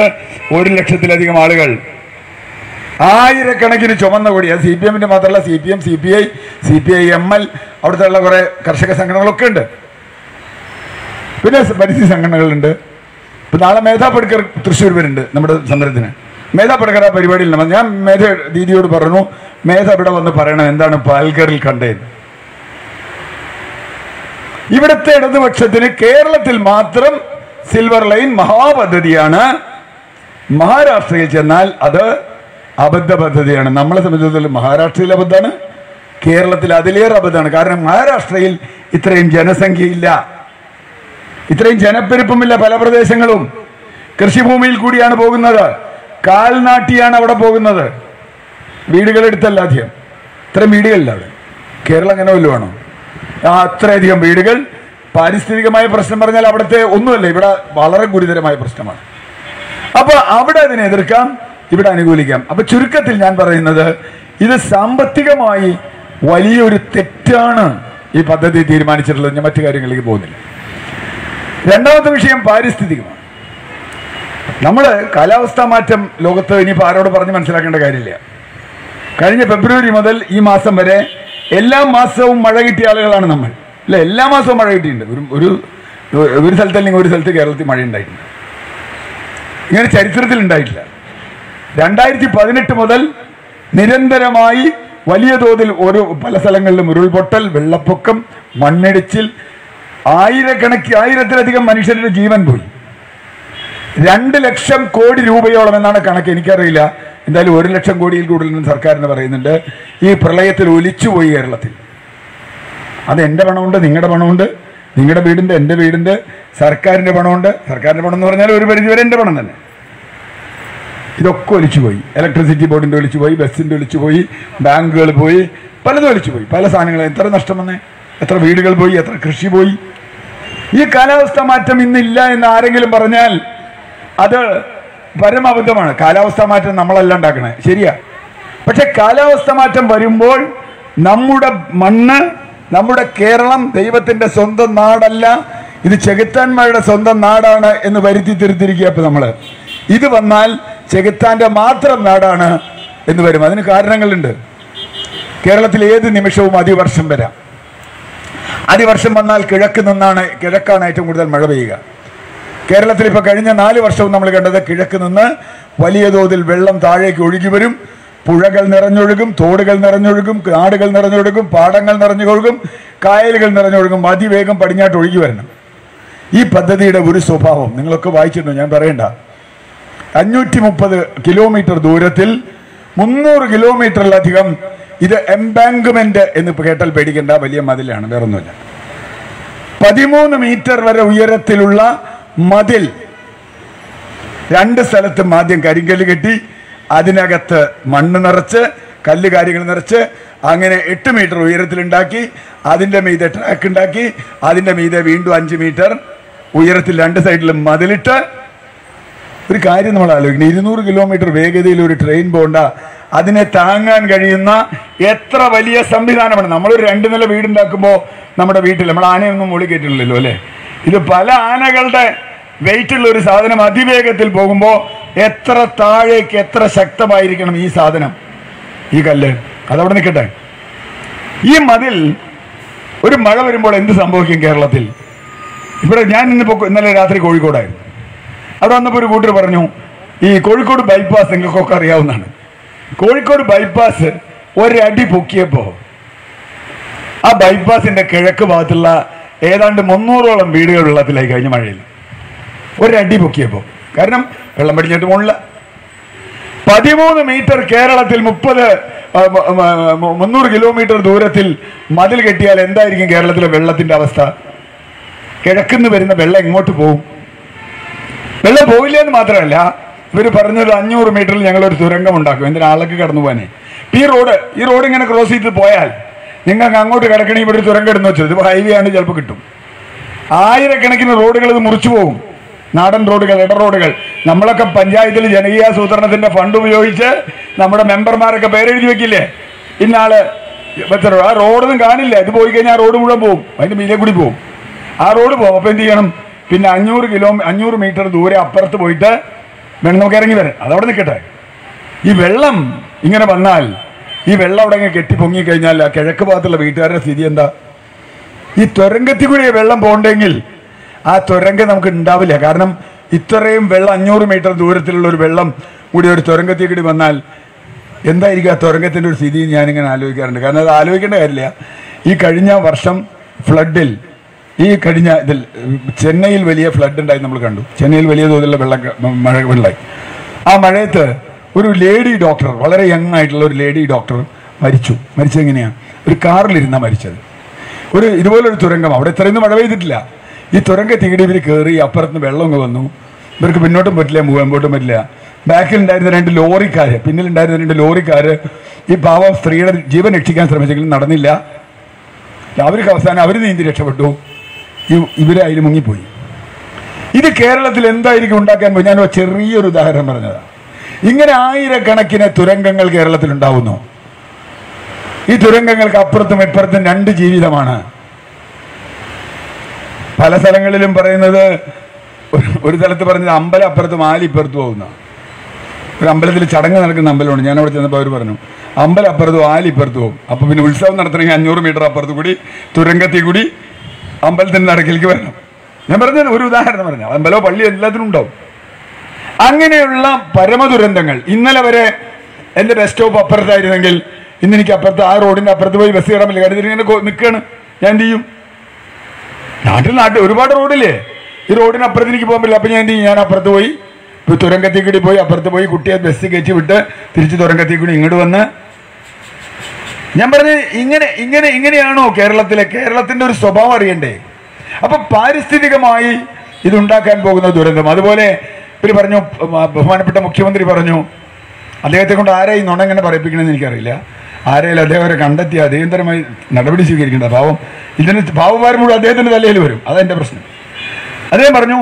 ഒരു ലക്ഷത്തിലധികം ആളുകൾ, ആയിരക്കണക്കിന് ചുമന്ന കൊടി. അത് സി പി എമ്മിൻ്റെ മാത്രമല്ല, C P M, C P I, C P I M L, അവിടുത്തെ ഉള്ള കുറേ കർഷക സംഘടനകളൊക്കെ ഉണ്ട്, പിന്നെ പരിസ്ഥിതി സംഘടനകളുണ്ട്. ഇപ്പം നാളെ മേധാ പട്കർ തൃശ്ശൂർ വരുന്നുണ്ട് നമ്മുടെ സമരത്തിന്. മേധാ പട്കർ ആ പരിപാടിയിൽ ഞാൻ മേധ ദീദിയോട് പറഞ്ഞു, മേധ ഇവിടെ വന്ന് പറയണം എന്താണ് പാൽഗറിൽ കണ്ടത്. ഇവിടുത്തെ ഇടതുപക്ഷത്തിന് കേരളത്തിൽ മാത്രം സിൽവർ ലൈൻ മഹാപദ്ധതിയാണ്, മഹാരാഷ്ട്രയിൽ ചെന്നാൽ അത് അബദ്ധ പദ്ധതിയാണ്. നമ്മളെ സംബന്ധിച്ചിടത്തോളം മഹാരാഷ്ട്രയിൽ അബദ്ധമാണ്, കേരളത്തിൽ അതിലേറെ അബദ്ധമാണ്. കാരണം മഹാരാഷ്ട്രയിൽ ഇത്രയും ജനസംഖ്യയില്ല, ഇത്രയും ജനപ്പെരുപ്പമില്ല. പല പ്രദേശങ്ങളും കൃഷിഭൂമിയിൽ കൂടിയാണ് പോകുന്നത്, കാൽനാട്ടിയാണ് അവിടെ പോകുന്നത്, വീടുകളെടുത്തല്ല. അധികം ഇത്രയും വീടുകളില്ല അവിടെ. കേരളം അങ്ങനെ വല്ലതുമാണോ? ആ അത്രയധികം വീടുകൾ. പാരിസ്ഥിതികമായ പ്രശ്നം പറഞ്ഞാൽ അവിടുത്തെ ഒന്നുമല്ല, ഇവിടെ വളരെ ഗുരുതരമായ പ്രശ്നമാണ്. അപ്പോൾ അവിടെ അതിനെ എതിർക്കാം, ഇവിടെ അനുകൂലിക്കാം. അപ്പം ചുരുക്കത്തിൽ ഞാൻ പറയുന്നത്, ഇത് സാമ്പത്തികമായി വലിയൊരു തെറ്റാണ് ഈ പദ്ധതി തീരുമാനിച്ചിട്ടുള്ളത്. ഞാൻ മറ്റു കാര്യങ്ങളിലേക്ക് പോകുന്നില്ല. രണ്ടാമത്തെ വിഷയം പാരിസ്ഥിതികമാണ്. നമ്മൾ കാലാവസ്ഥാ മാറ്റം ലോകത്ത് ഇനിയിപ്പോൾ ആരോട് പറഞ്ഞ് മനസ്സിലാക്കേണ്ട കാര്യമില്ല. കഴിഞ്ഞ ഫെബ്രുവരി മുതൽ ഈ മാസം വരെ എല്ലാ മാസവും മഴ കിട്ടിയ ആളുകളാണ് നമ്മൾ. അല്ല, എല്ലാ മാസവും മഴ കിട്ടിയിട്ടുണ്ട്. ഒരു ഒരു സ്ഥലത്തല്ലെങ്കിൽ ഒരു സ്ഥലത്ത് കേരളത്തിൽ മഴ ഉണ്ടായിട്ടുണ്ട്, ഇങ്ങനെ ചരിത്രത്തിൽ ഉണ്ടായിട്ടില്ല. രണ്ടായിരത്തി പതിനെട്ട് മുതൽ നിരന്തരമായി വലിയ തോതിൽ ഒരു പല സ്ഥലങ്ങളിലും ഉരുൾപൊട്ടൽ, വെള്ളപ്പൊക്കം, മണ്ണിടിച്ചിൽ, ആയിരക്കണക്കിന് ആയിരത്തിലധികം മനുഷ്യരുടെ ജീവൻ പോയി. രണ്ട് ലക്ഷം കോടി രൂപയോളം എന്നാണ് കണക്ക്, എനിക്കറിയില്ല. എന്തായാലും ഒരു ലക്ഷം കോടിയിൽ കൂടുതൽ സർക്കാർ എന്ന് പറയുന്നുണ്ട്. ഈ പ്രളയത്തിൽ ഒലിച്ചുപോയി കേരളത്തിൽ. അത് എൻ്റെ പണമുണ്ട്, നിങ്ങളുടെ പണമുണ്ട്, നിങ്ങളുടെ വീടിൻ്റെ, എൻ്റെ വീടിൻ്റെ, സർക്കാരിൻ്റെ പണമുണ്ട്. സർക്കാരിൻ്റെ പണം എന്ന് പറഞ്ഞാൽ ഒരു പരിധിവരെ എൻ്റെ പണം തന്നെ. ഇതൊക്കെ ഒലിച്ചുപോയി. ഇലക്ട്രിസിറ്റി ബോർഡിൻ്റെ ഒലിച്ചുപോയി, ബസ്സിൻ്റെ ഒലിച്ചുപോയി, ബാങ്കുകൾ പോയി, പലതും ഒലിച്ചുപോയി, പല സാധനങ്ങൾ. എത്ര നഷ്ടം വന്നേ, എത്ര വീടുകൾ പോയി, എത്ര കൃഷി പോയി. ഈ കാലാവസ്ഥ മാറ്റം ഇന്നില്ല എന്ന് ആരെങ്കിലും പറഞ്ഞാൽ അത് പരമാബദ്ധമാണ്. കാലാവസ്ഥാ മാറ്റം നമ്മളല്ല ഉണ്ടാക്കണേ, ശരിയാ. പക്ഷെ കാലാവസ്ഥ മാറ്റം വരുമ്പോൾ നമ്മുടെ മണ്ണ് നമ്മുടെ കേരളം ദൈവത്തിന്റെ സ്വന്തം നാടല്ല, ഇത് ചെകുത്താന്മാരുടെ സ്വന്തം നാടാണ് എന്ന് വരുത്തി തിരുത്തിരിക്കുക. അപ്പോൾ നമ്മൾ ഇത് വന്നാൽ ചെകുത്താന്റെ മാത്രം നാടാണ് എന്ന് വരും. അതിന് കാരണങ്ങളുണ്ട്. കേരളത്തിൽ ഏത് നിമിഷവും അതിവർഷം വരാം. അതിവർഷം വന്നാൽ കിഴക്ക് നിന്നാണ് കിഴക്കാണ് ഏറ്റവും കൂടുതൽ മഴ പെയ്യുക. കേരളത്തിൽ ഇപ്പോൾ കഴിഞ്ഞ നാല് വർഷവും നമ്മൾ കണ്ടത് കിഴക്ക് നിന്ന് വലിയ തോതിൽ വെള്ളം താഴേക്ക് ഒഴുകി വരും. പുഴകൾ നിറഞ്ഞൊഴുകും, തോടുകൾ നിറഞ്ഞൊഴുകും, കാടുകൾ നിറഞ്ഞൊഴുകും, പാടങ്ങൾ നിറഞ്ഞൊഴുകും, കായലുകൾ നിറഞ്ഞൊഴുകും. അതിവേഗം പടിഞ്ഞാട്ട് ഒഴുകി വരണം. ഈ പദ്ധതിയുടെ ഒരു സ്വഭാവം നിങ്ങളൊക്കെ വായിച്ചിട്ടുണ്ടോ ഞാൻ പറയണ്ട. അഞ്ഞൂറ്റി മുപ്പത് കിലോമീറ്റർ ദൂരത്തിൽ മുന്നൂറ് കിലോമീറ്ററിലധികം ഇത് എംബാങ്ക്മെന്റ് എന്ന് കേട്ടാൽ പേടിക്കേണ്ട, വലിയ മതിലാണ്, വേറൊന്നുമില്ല. പതിമൂന്ന് മീറ്റർ വരെ ഉയരത്തിലുള്ള മതിൽ രണ്ട് സ്ഥലത്തും ആദ്യം കരിങ്കല്ല് കെട്ടി, അതിനകത്ത് മണ്ണ് നിറച്ച് കല്ല് കാര്യങ്ങൾ നിറച്ച് അങ്ങനെ എട്ട് മീറ്റർ ഉയരത്തിലുണ്ടാക്കി, അതിൻ്റെ മീതെ ട്രാക്ക് ഉണ്ടാക്കി, അതിൻ്റെ മീതെ വീണ്ടും അഞ്ച് മീറ്റർ ഉയരത്തിൽ രണ്ട് സൈഡിലും മതിലിട്ട്. ഒരു കാര്യം നമ്മൾ ആലോചിക്കണം, ഇരുന്നൂറ് കിലോമീറ്റർ വേഗതയിൽ ഒരു ട്രെയിൻ പോകണ്ട, അതിനെ താങ്ങാൻ കഴിയുന്ന എത്ര വലിയ സംവിധാനമാണ്. നമ്മളൊരു രണ്ട് നില വീടുണ്ടാക്കുമ്പോൾ നമ്മുടെ വീട്ടിൽ നമ്മൾ ആനയൊന്നും മുകളിൽ കയറ്റില്ലല്ലോ അല്ലേ. ഇത് പല ആനകളുടെ വെയിറ്റുള്ള ഒരു സാധനം അതിവേഗത്തിൽ പോകുമ്പോൾ എത്ര താഴേക്ക് എത്ര ശക്തമായിരിക്കണം ഈ സാധനം, ഈ കല്ല്. അതവിടെ നിൽക്കട്ടെ. ഈ മതിൽ ഒരു മഴ വരുമ്പോൾ എന്ത് സംഭവിക്കും കേരളത്തിൽ? ഇവിടെ ഞാൻ ഇന്ന് ഇന്നലെ രാത്രി കോഴിക്കോടായിരുന്നു. അവിടെ വന്നപ്പോൾ ഒരു കൂട്ടർ പറഞ്ഞു, ഈ കോഴിക്കോട് ബൈപ്പാസ് നിങ്ങൾക്കൊക്കെ അറിയാവുന്നതാണ്. കോഴിക്കോട് ബൈപ്പാസ് ഒരടി പൊക്കിയപ്പോൾ ആ ബൈപ്പാസിൻ്റെ കിഴക്ക് ഭാഗത്തുള്ള ഏതാണ്ട് മുന്നൂറോളം വീടുകൾ വെള്ളത്തിലായി കഴിഞ്ഞ മഴയിൽ. ഒരടി പൊക്കിയപ്പോൾ, കാരണം വെള്ളം പിടിച്ചിട്ട് മുകളിൽ പതിമൂന്ന് മീറ്റർ കേരളത്തിൽ മുപ്പത് മുന്നൂറ് കിലോമീറ്റർ ദൂരത്തിൽ മതിൽ കെട്ടിയാൽ എന്തായിരിക്കും കേരളത്തിലെ വെള്ളത്തിൻ്റെ അവസ്ഥ? കിഴക്കുനിന്ന് വരുന്ന വെള്ളം എങ്ങോട്ട് പോകും? വെള്ളം പോയില്ല എന്ന് മാത്രമല്ല, ഇവർ പറഞ്ഞൊരു അഞ്ഞൂറ് മീറ്ററിൽ ഞങ്ങളൊരു തുരങ്കം ഉണ്ടാക്കും. എന്തിനാ? ആളൊക്കെ കടന്നു പോകാനേ. ഈ റോഡ് ഈ റോഡ് ഇങ്ങനെ ക്രോസ് ചെയ്ത് പോയാൽ നിങ്ങൾക്ക് അങ്ങോട്ട് കിടക്കണേ, ഇവിടെ ഒരു തുരങ്കം ഇടുന്നു വെച്ചത്. ഇപ്പോൾ ഹൈവേ ആണ്, ചിലപ്പോൾ കിട്ടും. ആയിരക്കണക്കിന് റോഡുകൾ ഇത് മുറിച്ചു പോകും. നാടൻ റോഡുകൾ, ഇട റോഡുകൾ. നമ്മളൊക്കെ പഞ്ചായത്തിൽ ജനകീയാസൂത്രണത്തിൻ്റെ ഫണ്ട് ഉപയോഗിച്ച് നമ്മുടെ മെമ്പർമാരൊക്കെ പേരെഴുതി വെക്കില്ലേ, ഇന്നാള് വെച്ചോ, ആ റോഡൊന്നും കാണില്ല. ഇത് പോയി കഴിഞ്ഞാൽ ആ റോഡ് മുഴുവൻ പോകും, അതിൻ്റെ മീതെ കൂടി പോകും, ആ റോഡ് പോകും. അപ്പോൾ എന്ത് ചെയ്യണം? പിന്നെ അഞ്ഞൂറ് കിലോ അഞ്ഞൂറ് മീറ്റർ ദൂരെ അപ്പുറത്ത് പോയിട്ട് വേണം നമുക്ക് ഇറങ്ങി വരാൻ. അതവിടെ നിൽക്കട്ടെ. ഈ വെള്ളം ഇങ്ങനെ വന്നാൽ, ഈ വെള്ളം അവിടെ ഇങ്ങനെ കെട്ടി പൊങ്ങിക്കഴിഞ്ഞാൽ ആ കിഴക്ക് ഭാഗത്തുള്ള വീട്ടുകാരുടെ സ്ഥിതി എന്താ? ഈ തുരങ്കത്തിൽ കൂടി വെള്ളം പോകണ്ടെങ്കിൽ ആ തുരങ്കം നമുക്ക് ഉണ്ടാവില്ല. കാരണം ഇത്രയും വെള്ളം, അഞ്ഞൂറ് മീറ്റർ ദൂരത്തിലുള്ള ഒരു വെള്ളം കൂടി ഒരു തുരങ്കത്തിൽ കൂടി വന്നാൽ എന്തായിരിക്കും ആ തുരങ്കത്തിൻ്റെ ഒരു സ്ഥിതി? ഞാനിങ്ങനെ ആലോചിക്കാറുണ്ട്. കാരണം അത് ആലോചിക്കേണ്ട കാര്യമില്ല. ഈ കഴിഞ്ഞ വർഷം ഫ്ലഡിൽ, ഈ കഴിഞ്ഞ ഇതിൽ ചെന്നൈയിൽ വലിയ ഫ്ലഡ് ഉണ്ടായി, നമ്മൾ കണ്ടു. ചെന്നൈയിൽ വലിയ തോതിലുള്ള വെള്ളം മഴ വെള്ളമായി. ആ മഴയത്ത് ഒരു ലേഡി ഡോക്ടർ, വളരെ യങ് ആയിട്ടുള്ള ഒരു ലേഡി ഡോക്ടർ മരിച്ചു. മരിച്ചെങ്ങനെയാണ്? ഒരു കാറിലിരുന്ന മരിച്ചത്. ഒരു ഇതുപോലൊരു തുരങ്കം, അവിടെ ഇത്രയൊന്നും മഴ പെയ്തിട്ടില്ല. ഈ തുരങ്കത്തിൽ കൂടി ഇവർ കയറി, അപ്പുറത്ത് വെള്ളമൊക്കെ വന്നു, ഇവർക്ക് പിന്നോട്ടും പറ്റില്ല, മുമ്പോട്ടും പറ്റില്ല. ബാക്കിലുണ്ടായിരുന്ന രണ്ട് ലോറിക്കാർ, പിന്നിലുണ്ടായിരുന്ന രണ്ട് ലോറിക്കാർ ഈ പാവം സ്ത്രീയുടെ ജീവൻ രക്ഷിക്കാൻ ശ്രമിച്ചെങ്കിലും നടന്നില്ല. അവർക്ക് അവസാനം അവർ നീന്തി രക്ഷപ്പെട്ടു, ഇവർ അതിൽ മുങ്ങിപ്പോയി. ഇത് കേരളത്തിൽ എന്തായിരിക്കും ഉണ്ടാക്കാൻ പോയി? ഞാൻ ചെറിയൊരു ഉദാഹരണം പറഞ്ഞതാണ്. ഇങ്ങനെ ആയിരക്കണക്കിന് തുരങ്കങ്ങൾ കേരളത്തിലുണ്ടാവുന്നു. ഈ തുരങ്കങ്ങൾക്ക് അപ്പുറത്തും ഇപ്പുറത്തും രണ്ട് ജീവിതമാണ്. പല സ്ഥലങ്ങളിലും പറയുന്നത്, ഒരു സ്ഥലത്ത് പറഞ്ഞത് അമ്പലം അപ്പുറത്തും ആലിപ്പുറത്തും ആവുന്ന ഒരു അമ്പലത്തിൽ ചടങ്ങ് നടക്കുന്ന അമ്പലമാണ്. ഞാൻ അവിടെ ചെന്നപ്പോൾ അവർ പറഞ്ഞു അമ്പലം അപ്പുറത്തും ആലിപ്പുറത്തും ആവും. അപ്പോൾ പിന്നെ ഉത്സവം നടത്തണമെങ്കിൽ അഞ്ഞൂറ് മീറ്റർ അപ്പുറത്ത് കൂടി തുരങ്കത്തിൽ കൂടി അമ്പലത്തിൻ്റെ നടക്കിലേക്ക് വരണം. ഞാൻ പറഞ്ഞത് ഒരു ഉദാഹരണം പറഞ്ഞു. അമ്പലോ പള്ളിയോ എല്ലാത്തിനും ഉണ്ടാവും. അങ്ങനെയുള്ള പരമദുരന്തങ്ങൾ. ഇന്നലെ വരെ എൻ്റെ ബസ് സ്റ്റോപ്പ് അപ്പുറത്തായിരുന്നെങ്കിൽ ഇന്ന് എനിക്ക് അപ്പുറത്ത്, ആ റോഡിൻ്റെ അപ്പുറത്ത് പോയി ബസ് കയറാൻ പറ്റില്ല. കാര്യം ഇങ്ങനെ നിൽക്കുകയാണ്. ഞാൻ എന്ത് ചെയ്യും? നാട്ടിൽ നാട്ടിൽ ഒരുപാട് റോഡില്ലേ, ഈ റോഡിനപ്പുറത്ത് എനിക്ക് പോകാൻ പറ്റില്ല. അപ്പം ഞാൻ എന്ത് ചെയ്യും? ഞാൻ അപ്പുറത്ത് പോയി തുരങ്കത്തിൽ കൂടി പോയി അപ്പുറത്ത് പോയി കുട്ടിയെ ബസ് കയറ്റി വിട്ട് തിരിച്ച് തുരങ്കത്തിൽ കൂടി ഇങ്ങോട്ട് വന്ന്. ഞാൻ പറഞ്ഞത് ഇങ്ങനെ ഇങ്ങനെ ഇങ്ങനെയാണോ കേരളത്തിലെ കേരളത്തിൻ്റെ ഒരു സ്വഭാവം അറിയണ്ടേ? അപ്പം പാരിസ്ഥിതികമായി ഇതുണ്ടാക്കാൻ പോകുന്ന ദുരന്തം. അതുപോലെ ഇവർ പറഞ്ഞു, ബഹുമാനപ്പെട്ട മുഖ്യമന്ത്രി പറഞ്ഞു, അദ്ദേഹത്തെ കൊണ്ട് ആരെ ഈ നുണങ്ങനെ പറയിപ്പിക്കണമെന്ന് എനിക്കറിയില്ല. ആരെയും അദ്ദേഹം അവരെ കണ്ടെത്തി അടിയന്തരമായി നടപടി സ്വീകരിക്കേണ്ട. പാവം ഇതിന് പാവഭാരം കൂടെ അദ്ദേഹത്തിൻ്റെ തലയിൽ വരും. അതെൻ്റെ പ്രശ്നം. അദ്ദേഹം പറഞ്ഞു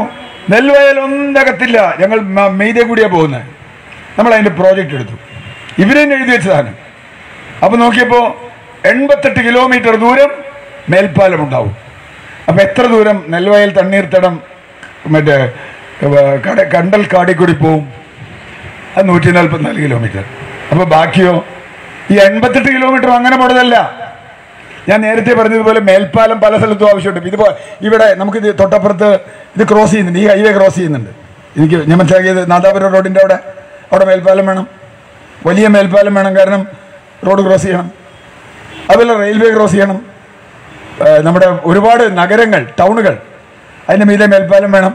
നെൽവയലൊന്നകത്തില്ല, ഞങ്ങൾ മെയ്തേ കൂടിയാണ് പോകുന്നത്. നമ്മൾ അതിൻ്റെ പ്രോജക്റ്റ് എടുത്തു, ഇവരെന്നെ എഴുതി വെച്ചതാണ്. അപ്പോൾ നോക്കിയപ്പോൾ എൺപത്തെട്ട് കിലോമീറ്റർ ദൂരം മേൽപ്പാലമുണ്ടാവും. അപ്പോൾ എത്ര ദൂരം നെൽവയൽ തണ്ണീർത്തടം മറ്റേ കണ്ടൽ കാടിക്കൂടി പോവും? അത് നൂറ്റി നാൽപ്പത്തിനാല് കിലോമീറ്റർ. അപ്പോൾ ബാക്കിയോ? ഈ എൺപത്തെട്ട് കിലോമീറ്റർ അങ്ങനെ പോണതല്ല. ഞാൻ നേരത്തെ പറഞ്ഞതുപോലെ മേൽപ്പാലം പല സ്ഥലത്തും ആവശ്യമുണ്ട്. ഇതുപോലെ ഇവിടെ നമുക്കിത് തൊട്ടപ്പുറത്ത് ഇത് ക്രോസ് ചെയ്യുന്നുണ്ട്, ഈ ഹൈവേ ക്രോസ് ചെയ്യുന്നുണ്ട്. എനിക്ക് ഞാൻ മനസ്സിലാക്കിയത് നാദാപുരം റോഡിൻ്റെ അവിടെ അവിടെ മേൽപ്പാലം വേണം, വലിയ മേൽപ്പാലം വേണം. കാരണം റോഡ് ക്രോസ് ചെയ്യണം, അതുപോലെ റെയിൽവേ ക്രോസ് ചെയ്യണം. നമ്മുടെ ഒരുപാട് നഗരങ്ങൾ, ടൗണുകൾ, അതിൻ്റെ മീതെ മേൽപ്പാലം വേണം.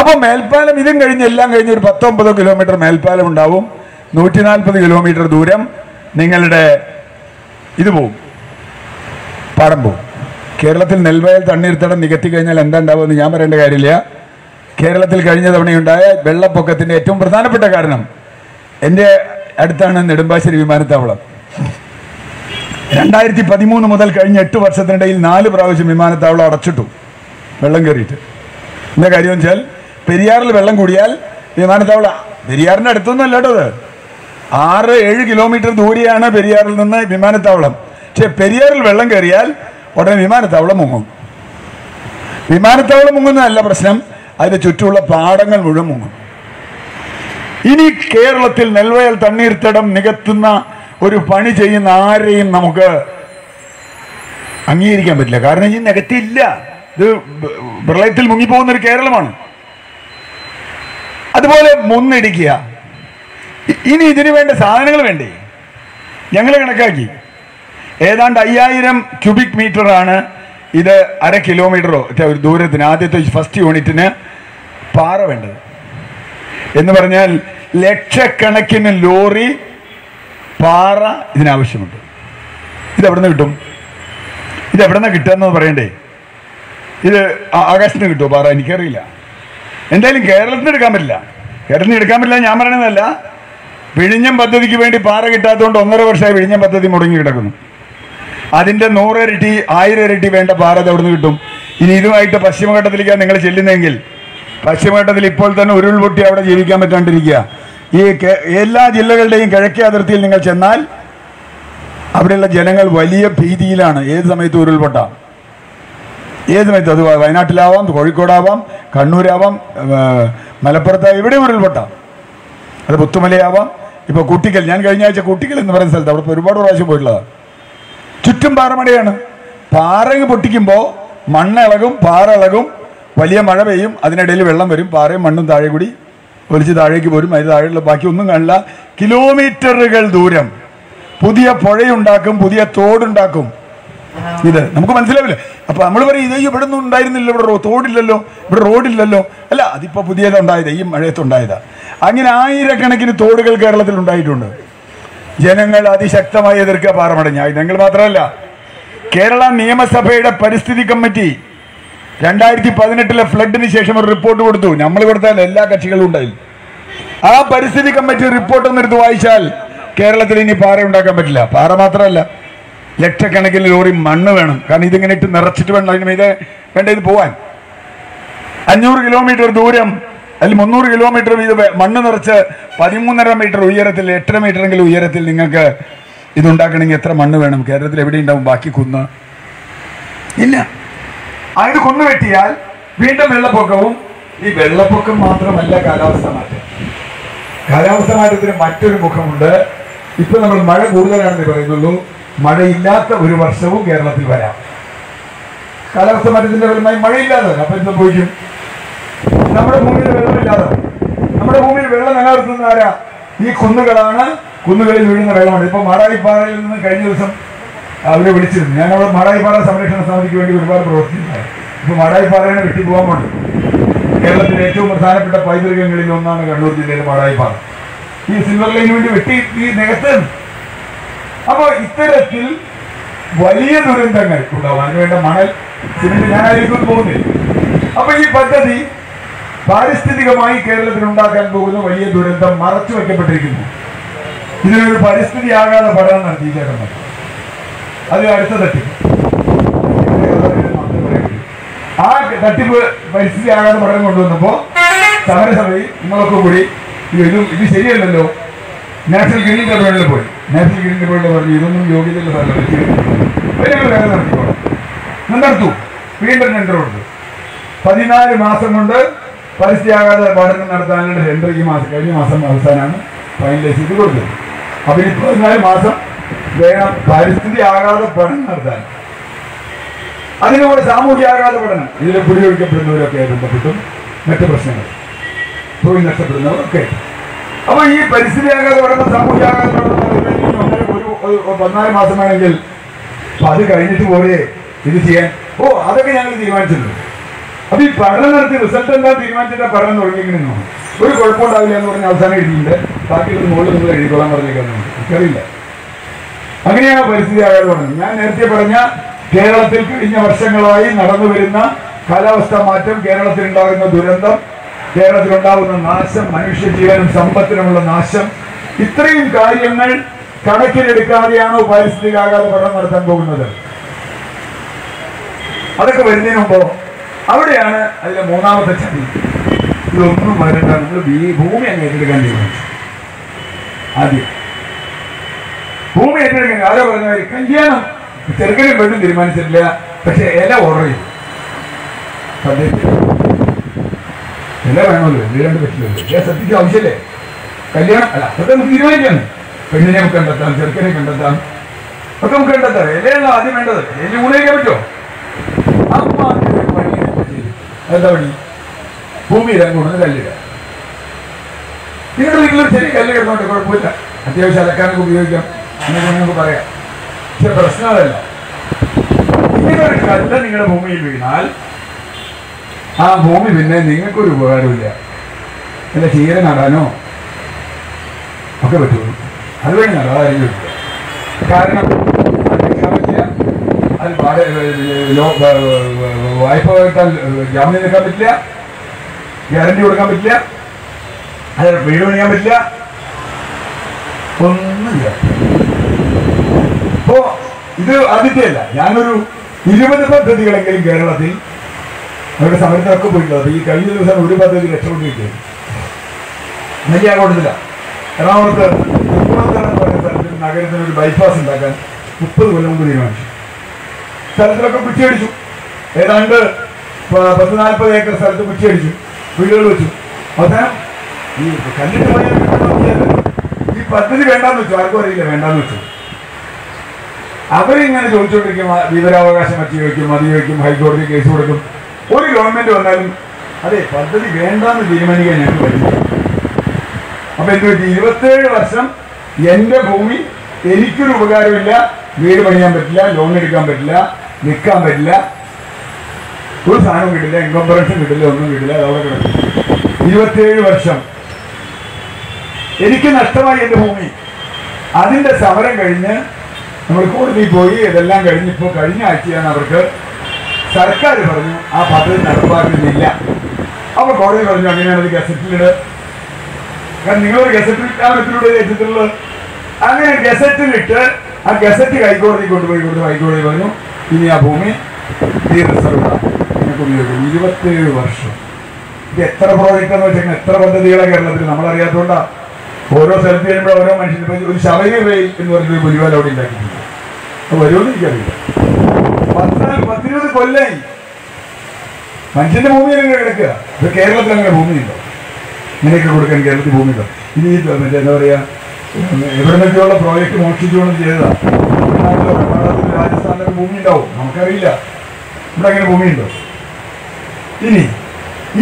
അപ്പോൾ മേൽപ്പാലം ഇതും കഴിഞ്ഞ് എല്ലാം കഴിഞ്ഞ് ഒരു പത്തൊമ്പതോ കിലോമീറ്റർ മേൽപ്പാലം ഉണ്ടാവും. നൂറ്റി നാൽപ്പത് കിലോമീറ്റർ ദൂരം നിങ്ങളുടെ ഇത് പോവും, പാടം പോവും. കേരളത്തിൽ നെൽവയൽ തണ്ണീർത്തടം നികത്തി കഴിഞ്ഞാൽ എന്താ ഉണ്ടാവുമെന്ന് ഞാൻ പറയേണ്ട കാര്യമില്ല. കേരളത്തിൽ കഴിഞ്ഞ തവണയുണ്ടായ വെള്ളപ്പൊക്കത്തിൻ്റെ ഏറ്റവും പ്രധാനപ്പെട്ട കാരണം, എൻ്റെ അടുത്താണ് നെടുമ്പാശ്ശേരി വിമാനത്താവളം. രണ്ടായിരത്തി പതിമൂന്ന് മുതൽ കഴിഞ്ഞ എട്ട് വർഷത്തിനിടയിൽ നാല് പ്രാവശ്യം വിമാനത്താവളം അടച്ചിട്ടു വെള്ളം കയറിയിട്ട്. എന്താ കാര്യം വെച്ചാൽ പെരിയാറിൽ വെള്ളം കൂടിയാൽ വിമാനത്താവളം, പെരിയാറിൻ്റെ അടുത്തൊന്നും അല്ല കേട്ടോ, അത് ആറ് ഏഴ് കിലോമീറ്റർ ദൂരെയാണ് പെരിയാറിൽ നിന്ന് വിമാനത്താവളം. പക്ഷേ പെരിയാറിൽ വെള്ളം കയറിയാൽ ഉടനെ വിമാനത്താവളം മുങ്ങും. വിമാനത്താവളം മുങ്ങുന്നതല്ല പ്രശ്നം, അതിൻ്റെ ചുറ്റുമുള്ള പാടങ്ങൾ മുഴുവൻ മുങ്ങും. ഇനി കേരളത്തിൽ നെൽവയൽ തണ്ണീർത്തടം നികത്തുന്ന ഒരു പണി ചെയ്യുന്ന ആരെയും നമുക്ക് അംഗീകരിക്കാൻ പറ്റില്ല. കാരണം ഈ നികത്തിയില്ല, ഇത് പ്രളയത്തിൽ മുങ്ങിപ്പോകുന്നൊരു കേരളമാണ്. അതുപോലെ മുന്നിടിക്കുക. ഇനി ഇതിനു വേണ്ട സാധനങ്ങൾ വേണ്ടേ? ഞങ്ങൾ കണക്കാക്കി ഏതാണ്ട് അയ്യായിരം ക്യൂബിക് മീറ്ററാണ് ഇത് അര കിലോമീറ്ററോ ഒരു ദൂരത്തിന്. ആദ്യത്തെ ഫസ്റ്റ് യൂണിറ്റിന് പാറ വേണ്ടത് എന്ന് പറഞ്ഞാൽ ലക്ഷക്കണക്കിന് ലോറി പാറ ഇതിനാവശ്യമുണ്ട്. ഇതെവിടുന്ന് കിട്ടും? ഇതെവിടുന്ന് കിട്ടുകയെന്ന് പറയണ്ടേ? ഇത് ആകാശത്തിന് കിട്ടുമോ പാറ? എനിക്കറിയില്ല. എന്തായാലും കേരളത്തിന് എടുക്കാൻ പറ്റില്ല. കേരളത്തിന് എടുക്കാൻ പറ്റില്ല ഞാൻ പറയണതല്ല. വിഴിഞ്ഞം പദ്ധതിക്ക് വേണ്ടി പാറ കിട്ടാത്തതുകൊണ്ട് ഒന്നര വർഷമായി വിഴിഞ്ഞം പദ്ധതി മുടങ്ങി കിടക്കുന്നു. അതിൻ്റെ നൂറിരട്ടി ആയിരം ഇരട്ടി വേണ്ട പാറ അവിടുന്ന് കിട്ടും. ഇനി ഇതുമായിട്ട് പശ്ചിമഘട്ടത്തിലേക്കാണ് നിങ്ങൾ ചെല്ലുന്നതെങ്കിൽ പശ്ചിമഘട്ടത്തിൽ ഇപ്പോൾ തന്നെ ഉരുൾപൊട്ടി അവിടെ ജീവിക്കാൻ പറ്റാണ്ടിരിക്കുക. ഈ എല്ലാ ജില്ലകളുടെയും കിഴക്കേ അതിർത്തിയിൽ നിങ്ങൾ ചെന്നാൽ അവിടെയുള്ള ജനങ്ങൾ വലിയ ഭീതിയിലാണ്. ഏത് സമയത്ത് ഉരുൾപൊട്ടാം, ഏത് സമയത്ത്. അത് വയനാട്ടിലാവാം, കോഴിക്കോടാവാം, കണ്ണൂരാവാം, മലപ്പുറത്താവാം, ഇവിടെ ഉരുൾപൊട്ടാം. അത് പുത്തുമലയാവാം. ഇപ്പോൾ കുട്ടിക്കൽ, ഞാൻ കഴിഞ്ഞ ആഴ്ച കുട്ടിക്കൽ എന്ന് പറയുന്ന സ്ഥലത്ത് അവിടെ ഒരുപാട് പ്രാവശ്യം പോയിട്ടുള്ളതാണ്. ചുറ്റും പാറമടയാണ്. പാറങ്ങ് പൊട്ടിക്കുമ്പോൾ മണ്ണിളകും, പാറ ഇളകും, വലിയ മഴ പെയ്യും, അതിനിടയിൽ വെള്ളം വരും, പാറയും മണ്ണും താഴെ കൂടി ഒലിച്ച് താഴേക്ക് പോരും. അതിന് താഴെയുള്ള ബാക്കി ഒന്നും കാണില്ല. കിലോമീറ്ററുകൾ ദൂരം പുതിയ പുഴയുണ്ടാക്കും, പുതിയ തോടുണ്ടാക്കും. ഇത് നമുക്ക് മനസ്സിലാവില്ല. അപ്പം നമ്മൾ പറയും ഇത് ഇവിടെ ഒന്നും ഉണ്ടായിരുന്നില്ല, ഇവിടെ തോടില്ലല്ലോ, ഇവിടെ റോഡില്ലല്ലോ. അല്ല, അതിപ്പോൾ പുതിയതുണ്ടായത്, ഈ മഴയത്തുണ്ടായതാണ്. അങ്ങനെ ആയിരക്കണക്കിന് തോടുകൾ കേരളത്തിൽ ഉണ്ടായിട്ടുണ്ട്. ജനങ്ങൾ അതിശക്തമായി എതിർക്കുക പാറമടഞ്ഞ. ഞങ്ങൾ മാത്രമല്ല, കേരള നിയമസഭയുടെ പരിസ്ഥിതി കമ്മിറ്റി രണ്ടായിരത്തി പതിനെട്ടിലെ ഫ്ലഡിന് ശേഷം ഒരു റിപ്പോർട്ട് കൊടുത്തു. നമ്മൾ കൊടുത്താൽ എല്ലാ കക്ഷികളും ഉണ്ടായില്ല. ആ പരിസ്ഥിതി കമ്മിറ്റി റിപ്പോർട്ട് ഒന്നെടുത്ത് വായിച്ചാൽ കേരളത്തിൽ ഇനി പാറ ഉണ്ടാക്കാൻ പറ്റില്ല. പാറ മാത്രമല്ല, ലക്ഷക്കണക്കിന് ലോറി മണ്ണ് വേണം. കാരണം ഇതിങ്ങനെ ഇട്ട് നിറച്ചിട്ട് വേണം അതിന് ഇത് വേണ്ട ഇത് പോവാൻ. അഞ്ഞൂറ് കിലോമീറ്റർ ദൂരം അതിൽ മുന്നൂറ് കിലോമീറ്റർ ഇത് മണ്ണ് നിറച്ച് പതിമൂന്നര മീറ്റർ ഉയരത്തിൽ, എട്ടര മീറ്ററെങ്കിലും ഉയരത്തിൽ നിങ്ങൾക്ക് ഇതുണ്ടാക്കണമെങ്കിൽ എത്ര മണ്ണ് വേണം? കേരളത്തിൽ എവിടെ ഉണ്ടാവും? ബാക്കി കുന്ന് ഇല്ല. അതായത് കുന്ന് വെട്ടിയാൽ വീണ്ടും വെള്ളപ്പൊക്കവും. ഈ വെള്ളപ്പൊക്കം മാത്രമല്ല കാലാവസ്ഥ മാറ്റം. കാലാവസ്ഥ മാറ്റത്തിന് മറ്റൊരു മുഖമുണ്ട്. ഇപ്പം നമ്മൾ മഴ കൂടുതലാണെന്ന് പറയുന്നുള്ളൂ. മഴയില്ലാത്ത ഒരു വർഷവും കേരളത്തിൽ വരാം. കാലാവസ്ഥ മാറ്റത്തിൻ്റെ ഫലമായി മഴയില്ലാതെ വരാം. അപ്പം സംഭവിക്കും നമ്മുടെ ഭൂമിയിൽ വെള്ളമില്ലാതെ. നമ്മുടെ ഭൂമിയിൽ വെള്ളം നിലനിർത്തുന്ന ആരാ? ഈ കുന്നുകളാണ്. കുന്നുകളിൽ വീഴുന്ന വെള്ളമാണ്. ഇപ്പോൾ മാടായിപ്പാറയിൽ നിന്ന് കഴിഞ്ഞ ദിവസം അവരെ വിളിച്ചിരുന്നു. ഞാൻ അവിടെ മാടായിപ്പാറ സംരക്ഷണ സമിതിക്ക് വേണ്ടി ഒരുപാട് പ്രവർത്തിച്ചിരുന്നു. ഇപ്പോൾ മാടായിപ്പാറയാണ് വെട്ടി പോകാൻ വേണ്ടി. കേരളത്തിലെ ഏറ്റവും പ്രധാനപ്പെട്ട പൈതൃകങ്ങളിൽ ഒന്നാണ് കണ്ണൂർ ജില്ലയിലെ മാടായിപ്പാറ. ഈ സിൽവർ ലൈന് വേണ്ടി വെട്ടി ഈ നികത്തും. അപ്പോൾ ഇത്തരത്തിൽ വലിയ ദുരന്തങ്ങൾ ഉണ്ടാവും. അതിനുവേണ്ട മണൽ സിമെന്റ് ഞാൻ ആയിരിക്കും പോകുന്നില്ല. അപ്പോൾ ഈ പദ്ധതി പാരിസ്ഥിതികമായി കേരളത്തിൽ ഉണ്ടാക്കാൻ പോകുന്ന വലിയ ദുരന്തം മറച്ചു വയ്ക്കപ്പെട്ടിരിക്കുന്നു. ഇതിനൊരു പരിസ്ഥിതി ആകാതെ പഠനം നടത്തി കേരളം. അത് അടുത്ത തട്ടിപ്പ്. ആ തട്ടിപ്പ് പരിസ്ഥിതി ആകാതെ പഠനം കൊണ്ടുവന്നപ്പോൾ സമരസഭയിൽ നിങ്ങളൊക്കെ കൂടി ഇതും ഇത് ശരിയല്ലല്ലോ, നാഷണൽ ഗ്രീൻ ട്രിബ്യൂണലിൽ പോയി. നാഷണൽ ഗ്രീൻ ട്രിബ്യൂണൽ പറഞ്ഞു ഇതൊന്നും യോഗ്യതയുള്ള സ്ഥലം നിർത്തൂ. വീണ്ടും ടെൻഡറുണ്ട്. പതിനാല് മാസം കൊണ്ട് പരിസ്ഥിതിയാകാതെ പഠനം നടത്താനുള്ള ടെൻഡർ ഈ മാസം കഴിഞ്ഞ മാസം അവസാനമാണ് ഫൈനലൈസ് ചെയ്ത് കൊടുത്തത്. അപ്പം ഈ പതിനാല് മാസം വേണം പരിസ്ഥിതി ആകാതെ പഠനം നടത്താൻ. അതിനോട് സാമൂഹ്യ ആകാതെ പഠനം, ഇതിൽ കുടിയൊഴിക്കപ്പെടുന്നവരൊക്കെ ബന്ധപ്പെട്ടും മറ്റു പ്രശ്നങ്ങൾ തൊഴിൽ നഷ്ടപ്പെടുന്നവർ ഒക്കെ. അപ്പോൾ ഈ പരിസ്ഥിതി ആകാതെ പഠനം സാമൂഹ്യ ആകാതെ പഠനം പതിനാല് മാസമാണെങ്കിൽ അപ്പം അത് കഴിഞ്ഞിട്ട് പോലെ ഇത് ചെയ്യാൻ ഓ അതൊക്കെ ഞങ്ങൾ തീരുമാനിച്ചിട്ടുണ്ട്. അപ്പം ഈ പഠനം നടത്തി റിസൾട്ട് എന്താ തീരുമാനിച്ചിട്ട് പഠനം തുടങ്ങിയിരിക്കണമെന്നു ഒരു കുഴപ്പമുണ്ടാവില്ല എന്ന് പറഞ്ഞാൽ അവസാനം എഴുതിയിട്ടുണ്ട്. ബാക്കിയുള്ള മുകളിൽ നിങ്ങൾ എഴുതിക്കൊള്ളാൻ പറഞ്ഞേക്കാന്ന് എനിക്കറിയില്ല. അങ്ങനെയാണ് പരിസ്ഥിതി ആകാതെ പഠനം. ഞാൻ നേരത്തെ പറഞ്ഞ കേരളത്തിൽ കഴിഞ്ഞ വർഷങ്ങളായി നടന്നു വരുന്ന കാലാവസ്ഥാ മാറ്റം, കേരളത്തിലുണ്ടാകുന്ന ദുരന്തം, കേരളത്തിലുണ്ടാകുന്ന നാശം, മനുഷ്യജീവനും സമ്പത്തിനുമുള്ള നാശം, ഇത്രയും കാര്യങ്ങൾ കണക്കിലെടുക്കാതെയാണോ പാരിസ്ഥിതിക ആകാതെ പഠനം നടത്താൻ പോകുന്നത്? അതൊക്കെ വരുന്നതിന് മുമ്പോ അവിടെയാണ് അതിലെ മൂന്നാമത്തെ ചതി. ഇതൊന്നും വരണ്ട, ഭൂമി അങ്ങ് ഏറ്റെടുക്കാൻ തീരുമാനിച്ചു. ആദ്യം ഭൂമി ഏറ്റെടുക്കാൻ ആരോ പറഞ്ഞ കല്യാണം ചെറുക്കനും പെണ്ണും തീരുമാനിച്ചിട്ടില്ല, പക്ഷെ ഇല ഓർഡർ ചെയ്തു. ഇല വേണമല്ലോ, രണ്ട് പറ്റില്ല, സത്യത്തിൽ ആവശ്യമല്ലേ കല്യാണം അല്ല, അതൊക്കെ നമുക്ക് തീരുമാനിക്കാണ്. പെണ്ണിനെ നമുക്ക് കണ്ടെത്താം, ചെറുക്കനെ കണ്ടെത്താം, ഒക്കെ നമുക്ക് കണ്ടെത്താം. ഇലയാണ് ആദ്യം വേണ്ടത്. എല്ലാം ഗുണയിക്കാൻ പറ്റുമോ? അമ്മ എന്താ പണി? ഭൂമിയിലാൻ കൂടുന്നത് കല്ലിട. നിങ്ങളുടെ വീട്ടിലൊരു ചെറിയ കല്ല് കിടന്നോട്ടെ, കുഴപ്പമില്ല, അത്യാവശ്യം അലക്കാനൊക്കെ ഉപയോഗിക്കാം, അങ്ങനെ നമുക്ക് പറയാം. പക്ഷെ പ്രശ്നം അതല്ല, ഇങ്ങനൊരു കല്ല് നിങ്ങളുടെ ഭൂമിയിൽ വീണാൽ ആ ഭൂമി പിന്നെ നിങ്ങൾക്കൊരു ഉപകാരമില്ല. അല്ല ചീര നടാനോ ഒക്കെ പറ്റുള്ളൂ, അത് വേണ്ടി നടാതായിരിക്കും. കാരണം അത് വായ്പ കേട്ടാൽ ജാമ്യം നിൽക്കാൻ പറ്റില്ല, ഗ്യാരണ്ടി കൊടുക്കാൻ പറ്റില്ല, അത് വീട് പണിയാൻ പറ്റില്ല, ഒന്നുമില്ല. അപ്പോ ഇത് ആദ്യത്തെയല്ല, ഞാനൊരു ഇരുപത് പദ്ധതികളെങ്കിലും കേരളത്തിൽ അവരുടെ സമരത്തിനൊക്കെ പോയിട്ടുള്ളത്. ഈ കഴിഞ്ഞ ദിവസം ഒരു പദ്ധതി രക്ഷപ്പെട്ടിരിക്കുക വലിയ ആകോട്ടത്തില്ല. എറണാകുളത്ത് എന്ന് പറയുന്ന സ്ഥലത്തിൽ നഗരത്തിനൊരു ബൈപ്പാസ് ഉണ്ടാക്കാൻ മുപ്പത് കൊല്ലം മുമ്പ് തീരുമാനിച്ചു. സ്ഥലത്തിലൊക്കെ കുറ്റിയടിച്ചു, ഏതാണ്ട് പത്ത് നാൽപ്പത് ഏക്കർ സ്ഥലത്ത് കുറ്റിയടിച്ചു, വീടുകൾ വെച്ചു. അവസാനം ഈ കണ്ടിട്ട് പറയാൻ ഈ പദ്ധതി വേണ്ടാന്ന് വെച്ചു. ആർക്കും അറിയില്ല വേണ്ടാന്ന് വെച്ചു. അവരിങ്ങനെ ചോദിച്ചുകൊണ്ടിരിക്കും, വിവരാവകാശം അടിവെക്കും, മതിവെക്കും, ഹൈക്കോടതി കേസ് കൊടുക്കും. ഒരു ഗവൺമെന്റ് വന്നാലും അതെ പദ്ധതി വേണ്ടാന്ന് തീരുമാനിക്കാൻ ഞങ്ങൾ പറ്റില്ല. അപ്പൊ എന്ത് പറ്റി? ഇരുപത്തേഴ് വർഷം എന്റെ ഭൂമി എനിക്കൊരു ഉപകാരമില്ല, വീട് പണിയാൻ പറ്റില്ല, ലോൺ എടുക്കാൻ പറ്റില്ല, നിൽക്കാൻ പറ്റില്ല, ഒരു സാധനം കിട്ടില്ല, ഇൻകോംപറേഷൻ കിട്ടില്ല, ഒന്നും കിട്ടില്ല, അതവിടെ കിടക്കും. ഇരുപത്തിയേഴ് വർഷം എനിക്ക് നഷ്ടമായി എൻ്റെ ഭൂമി. അതിൻ്റെ സമരം കഴിഞ്ഞ് നമ്മൾ കോടതിയിൽ പോയി, ഇതെല്ലാം കഴിഞ്ഞിപ്പോൾ കഴിഞ്ഞ ആഴ്ചയാണ് അവർക്ക് സർക്കാർ പറഞ്ഞു ആ പദ്ധതി നടപ്പാക്കുന്നില്ല. അപ്പോൾ കോടതി പറഞ്ഞു അങ്ങനെയാണ് ഒരു ഗസറ്റിലിട്, കാരണം നിങ്ങളൊരു ഗസറ്റിലൂടെ ഏറ്റെടുത്തുള്ളത്. അങ്ങനെ ഗസറ്റിലിട്ട് ആ ഗസറ്റ് ഹൈക്കോടതി കൊണ്ടുപോയി കൊടുത്തു. ഹൈക്കോടതി പറഞ്ഞു ഇനി ആ ഭൂമി നിങ്ങൾക്ക് ഉപയോഗിക്കും. ഇരുപത്തിയേഴ് വർഷം ഇത് എത്ര പ്രോജക്റ്റാണെന്ന് വെച്ചാൽ എത്ര പദ്ധതികളാണ് കേരളത്തിൽ നമ്മളറിയാത്തതുകൊണ്ടാണ്. ഓരോ സ്ഥലത്ത് കഴിയുമ്പോൾ ഓരോ മനുഷ്യന് ഒരു ശബരി റെയിൽ എന്ന് പറഞ്ഞൊരു പുലിവാല അവിടെ ഉണ്ടാക്കിയിട്ടുണ്ട്. അത് വരുമെന്ന് എനിക്കറിയില്ല. പത്ത് പത്തിരുപത് കൊല്ലായി മനുഷ്യൻ്റെ ഭൂമിയിലും കിടക്കുക. ഇത് കേരളത്തിൽ അങ്ങനെ ഭൂമിയുണ്ടോ? ഇങ്ങനെയൊക്കെ കൊടുക്കാൻ കേരളത്തിൽ ഭൂമിയുണ്ടോ? ഇനി മറ്റേ എന്താ പറയുക, എവിടെന്നൊക്കെയുള്ള പ്രോജക്റ്റ് മോഷ്ടിച്ചുകൊണ്ട് ചെയ്തതാണ്. രാജസ്ഥാനിലൊക്കെ ഭൂമി ഉണ്ടാവും, നമുക്കറിയില്ല. ഇവിടെ അങ്ങനെ ഭൂമിയുണ്ടോ? ഇനി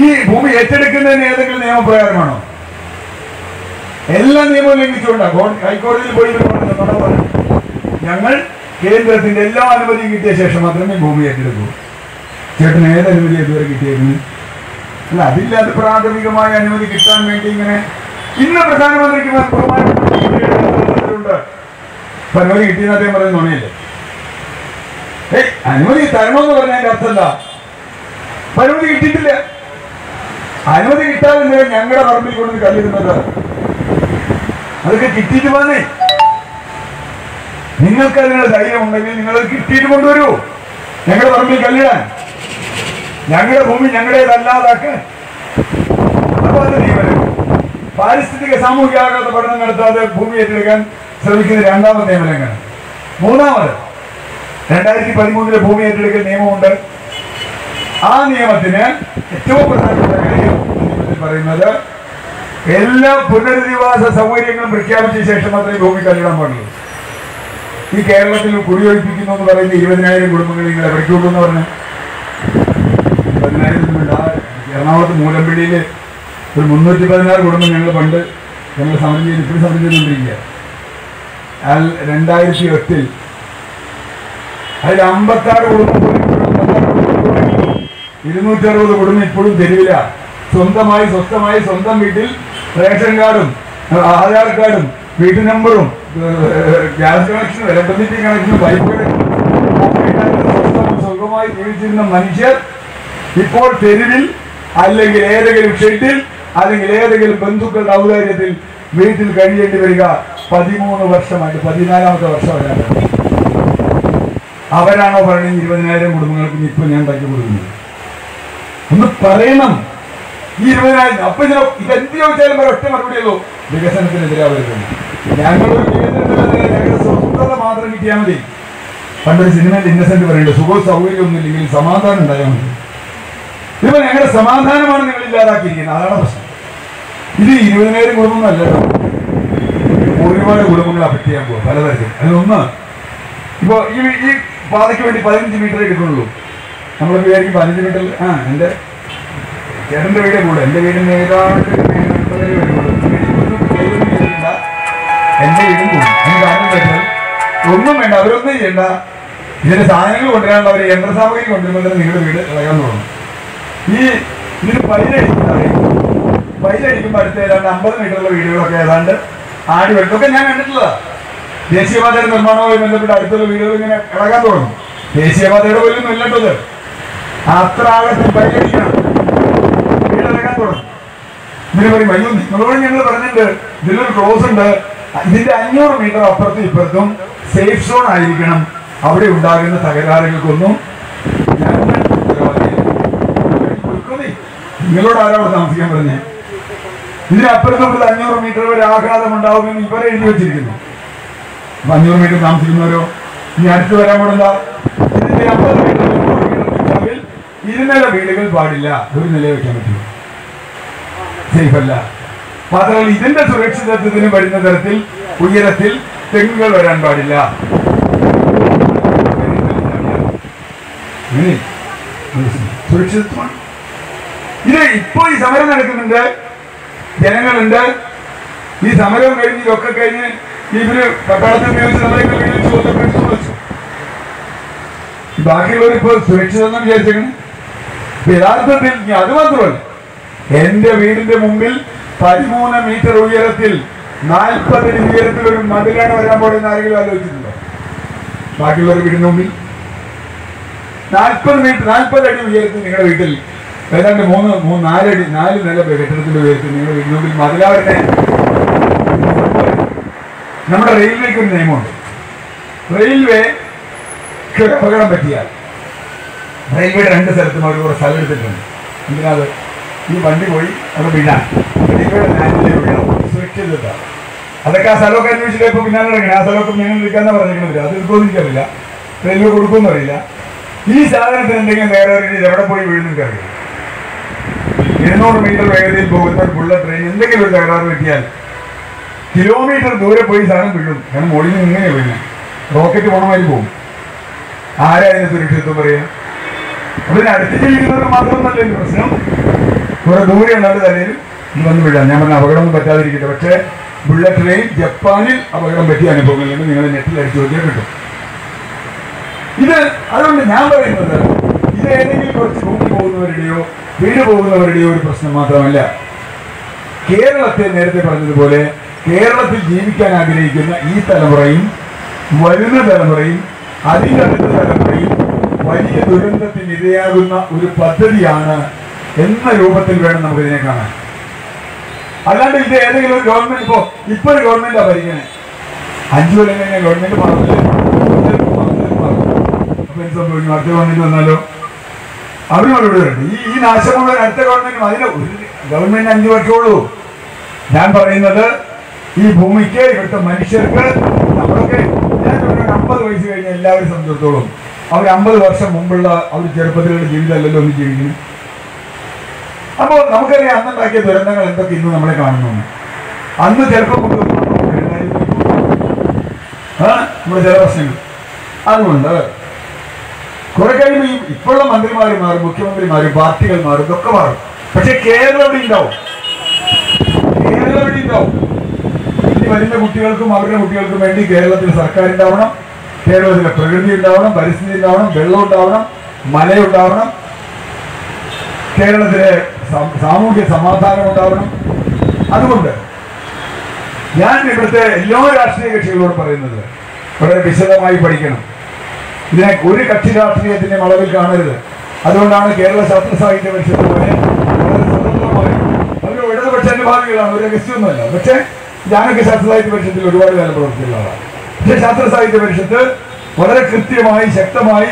ഈ ഭൂമി ഏറ്റെടുക്കുന്നതിന് ഏതെങ്കിലും നിയമപ്രകാരമാണോ? എല്ലാ നിയമവും ലംഘിച്ചുകൊണ്ടാണ്. ഹൈക്കോടതിയിൽ പോയി ഞങ്ങൾ കേന്ദ്രത്തിന്റെ എല്ലാ അനുമതിയും കിട്ടിയ ശേഷം മാത്രമേ ഭൂമി ഏറ്റെടുക്കൂ. ചേട്ടന് ഏത് അനുമതി ഇതുവരെ കിട്ടിയിരുന്നു? അല്ല അതില്ലാത്ത പ്രാഥമികമായ അനുമതി കിട്ടാൻ വേണ്ടി ഇങ്ങനെ ഇന്ന് പ്രധാനമന്ത്രിക്ക് അനുമതി കിട്ടിയെന്ന് അദ്ദേഹം പറയുന്ന തോന്നിയല്ലേ? ഏയ് അനുമതി തരണമെന്ന് പറഞ്ഞതിന്റെ അർത്ഥമല്ല, അനുമതി കിട്ടിയിട്ടില്ല. അനുമതി കിട്ടാതെ ഞങ്ങളുടെ പറമ്പിൽ കൊണ്ട് കല്ലിടുന്നത് അതൊക്കെ കിട്ടിയിട്ട് വന്നേ. നിങ്ങൾക്ക് അതിനുള്ള ധൈര്യം ഉണ്ടെങ്കിൽ നിങ്ങളത് കിട്ടിയിട്ട് കൊണ്ടുവരൂ. ഞങ്ങളുടെ പറമ്പിൽ കല്ലിടാൻ, ഞങ്ങളുടെ ഭൂമി ഞങ്ങളുടേതല്ലാതാക്കാൻ. അപ്പൊ അത് നിയമനം. പാരിസ്ഥിതിക സാമൂഹിക ആഘാത പഠനം നടത്താതെ ഭൂമി ഏറ്റെടുക്കാൻ ശ്രമിക്കുന്ന രണ്ടാമത് നിയമനങ്ങൾ. മൂന്നാമത് രണ്ടായിരത്തി പതിമൂന്നിലെ ഭൂമി ഏറ്റെടുക്കൽ നിയമമുണ്ട്. ആ നിയമത്തിന് ഏറ്റവും പ്രധാനപ്പെട്ട കാര്യം പറയുന്നത് എല്ലാ പുനരധിവാസ സൗകര്യങ്ങളും പ്രഖ്യാപിച്ച ശേഷം മാത്രമേ ഭൂമി കല്ലിടാൻ പാടുള്ളൂ. ഈ കേരളത്തിൽ കുടിയൊഴിപ്പിക്കുന്നു എന്ന് പറയുന്ന ഇരുപതിനായിരം കുടുംബങ്ങൾ നിങ്ങൾ എവിടേക്ക് കൊണ്ടുവന്ന് പറഞ്ഞു? പതിനായിരം എറണാകുളത്ത് മൂലമ്പിടിയിൽ ഒരു മുന്നൂറ്റി പതിനാറ് കുടുംബം ഞങ്ങൾ പണ്ട് ഞങ്ങൾ സമരം ചെയ്ത് ഇപ്പോഴും സമരം ചെയ്തുകൊണ്ടിരിക്കുക. അതിൽ രണ്ടായിരത്തി എട്ടിൽ അതിൽ അമ്പത്താറ് കുടുംബം ഇരുന്നൂറ്ററുപത് കുടുംബം ഇപ്പോഴും തെരുവില്ല. സ്വന്തമായി സ്വസ്ഥമായി സ്വന്തം വീട്ടിൽ റേഷൻ കാർഡും ആധാർ കാർഡും വീട്ടു നമ്പറും ഗ്യാസ് കണക്ഷനും ഇലക്ട്രിസിറ്റി കണക്ഷനും പൈപ്പ് കണക്ഷനും സുഖമായി ജീവിച്ചിരുന്ന മനുഷ്യർ ഇപ്പോൾ തെരുവിൽ അല്ലെങ്കിൽ ഏതെങ്കിലും ഷെഡിൽ അല്ലെങ്കിൽ ഏതെങ്കിലും ബന്ധുക്കളുടെ ഔദാര്യത്തിൽ വീട്ടിൽ കഴിയേണ്ടി വരിക. പതിമൂന്ന് വർഷമായിട്ട് പതിനാലാമത്തെ വർഷം അവരാണ് അവരാണോ പറയുന്നത് ഇരുപതിനായിരം കുടുംബങ്ങൾക്ക് ഇപ്പോൾ ഞാൻ ഉണ്ടാക്കി കൊടുക്കുന്നത് ഒന്ന് പറയണം. ഈ ഇരുപതിനായിരം അപ്പൊ ഇതിനോ ഇതെന്ത് ചോദിച്ചാലും ഒറ്റ മറുപടിയുള്ളൂ, വികസനത്തിനെതിരാവുന്നു. ഞങ്ങളൊരു വികസനത്തിനെതിരെ ഞങ്ങളുടെ സ്വന്തത മാത്രം കിട്ടിയാൽ മതി. പണ്ടൊരു സിനിമയിൽ ഇന്നസെന്റ് പറയുന്നത് സുഖ സൗകര്യം ഒന്നും ഇല്ലെങ്കിൽ സമാധാനം ഉണ്ടായാൽ മതി. ഇപ്പൊ ഞങ്ങളുടെ സമാധാനമാണ് നിങ്ങൾ ഇല്ലാതാക്കിയിരിക്കുന്നത്, അതാണ് പ്രശ്നം. ഇത് ഇരുപതിനായിരം കുടുംബങ്ങളല്ലോ, ഒരുപാട് കുടുംബങ്ങൾ അഫക്ട് ചെയ്യാൻ പോകും പലതരത്തിൽ. അതിലൊന്ന് ഇപ്പോൾ ഈ ഈ പാതയ്ക്ക് വേണ്ടി പതിനഞ്ച് മീറ്റർ എടുക്കുന്നുള്ളൂ. നമ്മൾ വിചാരിക്കും പതിനഞ്ച് മീറ്റർ ആ എൻ്റെ ചേട്ടൻ്റെ വീടേ കൂടെ എൻ്റെ വീടിൻ്റെ ഏതാണ്ട് എൻ്റെ വീടും കൂടും. അതിന് കാരണം വെച്ചാൽ ഒന്നും വേണ്ട, അവരൊന്നും ചെയ്യേണ്ട. ഇതിൻ്റെ സാധനങ്ങൾ കൊണ്ടുവരാനുള്ള അവർ യന്ത്രസാമഗ്രി കൊണ്ടുവരുമ്പോൾ തന്നെ നിങ്ങളുടെ വീട് ഇളകാൻ തുടങ്ങും. ഈ ഇതിന് പൈലടിക്കുന്നറിയാം, പൈലടിക്കുമ്പോൾ അടുത്ത് ഏതാണ്ട് അമ്പത് മീറ്ററുള്ള വീടുകളൊക്കെ ഏതാണ്ട് ആടി വെട്ടൊക്കെ ഞാൻ കണ്ടിട്ടുള്ളതാണ്. ദേശീയപാതയുടെ നിർമ്മാണവുമായി ബന്ധപ്പെട്ട് അടുത്തുള്ള വീടുകൾ ഇങ്ങനെ ഇളകാൻ തുടങ്ങും. ദേശീയപാതയുടെ പോലും ഇല്ലട്ടത് അത്ര ആകത്തിൽ പൈലടിക്കണം, വീട് ഇളകാൻ തുടങ്ങും. ഇതിന് പറയും വയ്യോ, നിങ്ങളോട് ഞങ്ങൾ പറഞ്ഞിട്ടുണ്ട് ഇതിലൊരു ക്ലോസ് ഉണ്ട്, ഇതിന്റെ അഞ്ഞൂറ് മീറ്റർ അപ്പുറത്തും ഇപ്പുറത്തും സേഫ് സോൺ ആയിരിക്കണം. അവിടെ ഉണ്ടാകുന്ന തകരാറുകൾക്കൊന്നും നിങ്ങളോട് ആരോട് താമസിക്കാൻ പറഞ്ഞേ? ഇതിനപ്പുറത്തുള്ള അഞ്ഞൂറ് മീറ്റർ വരെ ആഘാതം ഉണ്ടാവുമെന്ന് ഇവരെ എഴുതി വെച്ചിരിക്കുന്നു. അപ്പൊ അഞ്ഞൂറ് മീറ്റർ താമസിക്കുന്നവരോ ഇനി അടുത്ത് വരാൻ പാടില്ല. ഇതിന്റെ അമ്പത് മീറ്റർ മീറ്ററിൽ ഇരുനില വീടുകൾ പാടില്ല, ഒരു നില വയ്ക്കാൻ പറ്റില്ല, സേഫ് അല്ല. മാത്രമല്ല ഇതിന്റെ സുരക്ഷിതത്വത്തിന് വരുന്ന തരത്തിൽ ഉയരത്തിൽ തെങ്ങുകൾ വരാൻ പാടില്ല. സുരക്ഷിതത്വമാണ് ഇത്. ഇപ്പോൾ ഈ സമരം നടക്കുന്നുണ്ട്, ജനങ്ങളുണ്ട്. ഈ സമരം കഴിഞ്ഞ് ഇതൊക്കെ കഴിഞ്ഞ് ഇവര് പട്ടാളത്തിൽ ഉപയോഗിച്ച് നമ്മളെ ബാക്കിയുള്ളവർ ഇപ്പോൾ സുരക്ഷിതം വിചാരിച്ചേക്കണം. യഥാർത്ഥത്തിൽ ഇനി അത് മാത്രമല്ല, എന്റെ വീടിന്റെ മുമ്പിൽ പതിമൂന്ന് മീറ്റർ ഉയരത്തിൽ നാൽപ്പത് ഉയരത്തിൽ ഒരു മതിലാണ് വരാൻ പാടില്ല. ആരെങ്കിലും ആലോചിച്ചിട്ടുണ്ടോ? ബാക്കിയുള്ളവർ വീടിന് മുമ്പിൽ നാൽപ്പത് മീറ്റർ നാൽപ്പത് അടി ഉയരത്തിൽ നിങ്ങളുടെ വീട്ടിൽ ഏതാണ്ട് മൂന്ന് മൂന്ന് നാലടി നാല് നില കെട്ടിടത്തിന്റെ ഉയരത്തിൽ നിങ്ങളുടെ വീടിന് മുമ്പിൽ മതിലാവട്ടെ. നമ്മുടെ റെയിൽവേക്ക് ഒരു നിയമമുണ്ട്. റെയിൽവേക്ക് ഒരു അപകടം പറ്റിയാൽ റെയിൽവേ രണ്ട് സ്ഥലത്തും അവർ കൂടെ സ്ഥലം എടുത്തിട്ടുണ്ട്. എന്തിനാണ്? ഈ വണ്ടി പോയി അവിടെ വീഴാൻ, റെയിൽവേയുടെ ലാൻഡിലേക്ക് വീഴാം, സുരക്ഷിതത. അതൊക്കെ ആ സ്ഥലമൊക്കെ അന്വേഷിച്ചിട്ട് ഇപ്പോൾ പിന്നാലെ തുടങ്ങി. ആ സ്ഥലമൊക്കെ ഞങ്ങൾ എടുക്കാന്ന് പറഞ്ഞിരിക്കണമില്ല, അത് എടുക്കുമെന്നിരിക്കില്ല, റെയിൽവേ കൊടുക്കുമെന്നറിയില്ല. ഈ സാധനത്തിന് എന്തെങ്കിലും വേറെ രീതിയിൽ എവിടെ പോയി വീഴുന്നൊക്കെ അറിയില്ല. ഇരുന്നൂറ് മീറ്റർ വേഗതയിൽ പോകുന്ന ബുള്ളറ്റ് ട്രെയിൻ എന്തെങ്കിലും ഒരു തകരാറ് പറ്റിയാൽ കിലോമീറ്റർ ദൂരെ പോയി സാധനം വീഴും. കാരണം മോളിൽ നിന്ന് ഇങ്ങനെ വീഴുന്നത് റോക്കറ്റ് പോകണമായി പോകും. ആരായാലും സുരക്ഷിതത്വം പറയാം. അപ്പം ഇതിന് അടുത്ത് ജീവിക്കുന്നവർ മാത്രമൊന്നല്ല ഈ പ്രശ്നം, കുറെ ദൂരെ ഉള്ളവർ തലയിൽ ഇത് വന്ന് വീഴാം. ഞാൻ പറഞ്ഞ അപകടമൊന്നും പറ്റാതിരിക്കട്ടെ. പക്ഷേ ബുള്ളറ്റ് ട്രെയിൻ ജപ്പാനിൽ അപകടം പറ്റിയ അനുഭവങ്ങളുണ്ട്, നിങ്ങൾ നെറ്റിൽ അടിച്ചു നോക്കിയാൽ കിട്ടും. ഇത് അതുകൊണ്ട് ഞാൻ പറയുന്നത് ഇത് ഏതെങ്കിലും കുറച്ച് ഭൂമി പോകുന്നവരുടെയോ വീട് പോകുന്നവരുടെയോ ഒരു പ്രശ്നം മാത്രമല്ല. കേരളത്തെ നേരത്തെ പറഞ്ഞതുപോലെ കേരളത്തിൽ ജീവിക്കാൻ ആഗ്രഹിക്കുന്ന ഈ തലമുറയും വരുന്ന തലമുറയും അതിനടുത്ത തലമുറയും വലിയ ദുരന്തത്തിന് ഇരയാകുന്ന ഒരു പദ്ധതിയാണ് എന്ന രൂപത്തിൽ വേണം നമുക്ക് ഇതിനെ കാണാൻ. അല്ലാണ്ട് ഇത് ഏതെങ്കിലും ഒരു ഗവൺമെന്റ് ഇപ്പോ ഇപ്പൊ ഒരു ഗവൺമെന്റാണ് ഭരിക്കണേ, അഞ്ചു കൊല്ലം കഴിഞ്ഞ ഗവൺമെന്റ് മാറുന്നില്ല. അടുത്ത ഗവൺമെന്റ് വന്നാലോ അവരോട് ഈ ഈ നാശമുള്ള അടുത്ത ഗവൺമെന്റും അതിന് ഗവൺമെന്റ് അഞ്ചു വർഷമുള്ളൂ. ഞാൻ പറയുന്നത് ഈ ഭൂമിക്ക് ഇവിടുത്തെ മനുഷ്യർക്ക് നമ്മളൊക്കെ ഞാൻ അമ്പത് വയസ്സ് കഴിഞ്ഞ എല്ലാവരും സംബന്ധിച്ചിടത്തോളം അവർ അമ്പത് വർഷം മുമ്പുള്ള അവർ ചെറുപ്പത്തിലുള്ള ജീവിതമല്ലല്ലോ ഒന്ന് ജീവിക്കുന്നത്. അപ്പോൾ നമുക്കറിയാം അന്നുണ്ടാക്കിയ ദുരന്തങ്ങൾ എന്തൊക്കെ ഇന്ന് നമ്മളെ കാണുന്നു. അന്ന് ചിലപ്പോൾ നമ്മുടെ ചില പ്രശ്നങ്ങൾ അതുകൊണ്ട് കുറെ കഴിയുമ്പോൾ ഈ ഇപ്പോഴുള്ള മന്ത്രിമാർ മാറും, മുഖ്യമന്ത്രിമാർ, പാർട്ടികൾ മാറും, ഇതൊക്കെ മാറും. പക്ഷെ കേരളം ഇവിടെ ഉണ്ടാവും, കേരളം ഇവിടെ ഉണ്ടാവും. ഇനി വരുന്ന കുട്ടികൾക്കും അവരുടെ കുട്ടികൾക്കും വേണ്ടി കേരളത്തിൽ സർക്കാർ ഉണ്ടാവണം, കേരളത്തിലെ പ്രകൃതി ഉണ്ടാവണം, പരിസ്ഥിതി ഉണ്ടാവണം, വെള്ളം ഉണ്ടാവണം, മലയുണ്ടാവണം, കേരളത്തിലെ സാമൂഹ്യ സമാധാനം ഉണ്ടാവണം. അതുകൊണ്ട് ഞാൻ ഇവിടുത്തെ എല്ലാ രാഷ്ട്രീയ കക്ഷികളോട് പറയുന്നത് വളരെ വിശദമായി പഠിക്കണം. ഇതിനെ ഒരു കക്ഷി രാഷ്ട്രീയത്തിന്റെ അളവിൽ കാണരുത്. അതുകൊണ്ടാണ് കേരള ശാസ്ത്ര സാഹിത്യ പരിഷത്തുപോലെ വളരെ സ്വതന്ത്രമായി അവർ ഇടതുപക്ഷ അനുഭാവികളാണ്, ഒരു രഹസ്യമൊന്നുമല്ല. പക്ഷേ ഞാനൊക്കെ ശാസ്ത്ര സാഹിത്യ പരിഷത്തിൽ ഒരുപാട് കാലം പ്രവർത്തിക്കുന്ന ആളാണ്. പക്ഷേ ശാസ്ത്ര സാഹിത്യ പരിഷത്ത് വളരെ കൃത്യമായി ശക്തമായി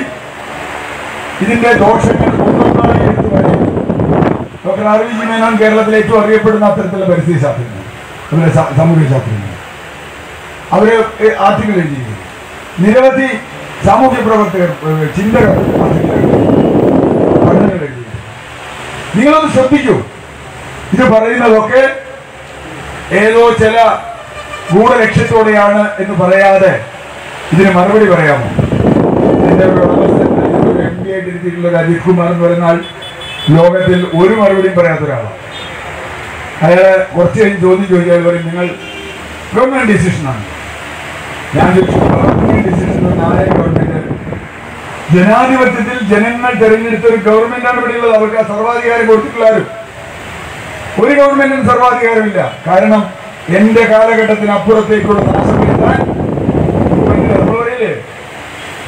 ഇതിന്റെ ദോഷങ്ങൾ ഒന്നൊന്നായി എടുത്തു വരും. Doctor R V G Menon കേരളത്തിലെ ഏറ്റവും അറിയപ്പെടുന്ന അത്തരത്തിലുള്ള പരിസ്ഥിതി ശാസ്ത്രജ്ഞർ, അവരുടെ സാമൂഹ്യ ശാസ്ത്രജ്ഞർ, അവര് ആർട്ടിക്കിൾ എഴുതിയിരിക്കുന്നു. നിരവധി സാമൂഹ്യ പ്രവർത്തകർ, ചിന്തകർ പഠനങ്ങൾ എഴുതി. നിങ്ങളൊന്ന് ശ്രദ്ധിക്കൂ, ഇത് പറയുന്നതൊക്കെ ഏതോ ചില ഗൂഢലക്ഷ്യത്തോടെയാണ് എന്ന് പറയാതെ ഇതിന് മറുപടി പറയാമോ? എൻ്റെ എം പി ആയിട്ട് എടുത്തിട്ടുള്ള അജിത് കുമാർ എന്ന് പറയുന്ന ആൾ ലോകത്തിൽ ഒരു മറുപടിയും പറയാത്ത ഒരാളാണ്. അയാളെ കുറച്ച് കഴിഞ്ഞ് ചോദ്യം ചോദിച്ചാൽ പറയും നിങ്ങൾ ഗവൺമെൻറ് ഡിസിഷനാണ്. ഞാൻ ചോദിച്ചു ഗവൺമെൻറ് ഡിസിഷൻ ആയ ഗവൺമെൻറ്? ജനാധിപത്യത്തിൽ ജനങ്ങൾ തെരഞ്ഞെടുത്ത ഒരു ഗവൺമെൻറ്റാണ് ഇവിടെയുള്ളത്. അവർക്ക് ആ സർവാധികാരം കൊടുത്തിട്ടുള്ളവരും ഒരു ഗവൺമെൻറ്റിനും സർവാധികാരമില്ല. കാരണം എന്റെ കാലഘട്ടത്തിന് അപ്പുറത്തേക്കുള്ള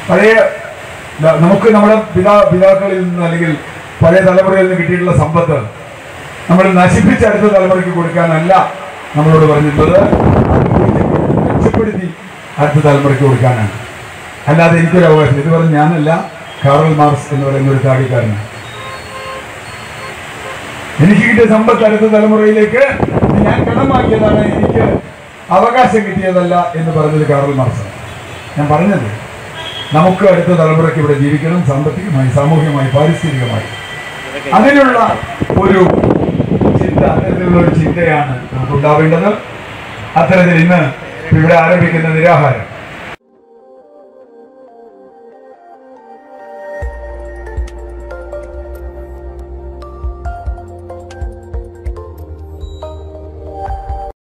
പഴയ നമുക്ക് നമ്മുടെ പിതാ പിതാക്കളിൽ നിന്ന് അല്ലെങ്കിൽ പഴയ തലമുറയിൽ നിന്ന് കിട്ടിയിട്ടുള്ള സമ്പത്ത് നമ്മൾ നശിപ്പിച്ച അടുത്ത തലമുറയ്ക്ക് കൊടുക്കാനല്ല നമ്മളോട് പറഞ്ഞിട്ടുള്ളത്, മെച്ചപ്പെടുത്തി അടുത്ത തലമുറയ്ക്ക് കൊടുക്കാനാണ്. അല്ലാതെ എനിക്കൊരു അവകാശം ഇത് പറഞ്ഞ് ഞാനല്ല, കാറൽ മാർക്സ് എന്ന് പറയുന്ന ഒരു താടിക്കാരനാണ്. എനിക്ക് കിട്ടിയ സമ്പത്ത് അടുത്ത തലമുറയിലേക്ക് ഞാൻ കടമാക്കിയതാണ്, എനിക്ക് അവകാശം കിട്ടിയതല്ല എന്ന് പറഞ്ഞത് കാറൽ മാർക്സ്. ഞാൻ പറഞ്ഞത് നമുക്ക് അടുത്ത തലമുറയ്ക്ക് ഇവിടെ ജീവിക്കണം, സാമ്പത്തികമായി, സാമൂഹികമായി, പാരിസ്ഥിതികമായി. അതിനുള്ള ഒരു ചിന്ത, അതിനുള്ള ഒരു ചിന്തയാണ് നമുക്കുണ്ടാവേണ്ടത്. അത്തരത്തിൽ ഇന്ന് ഇവിടെ ആരംഭിക്കുന്ന നിരാഹാരം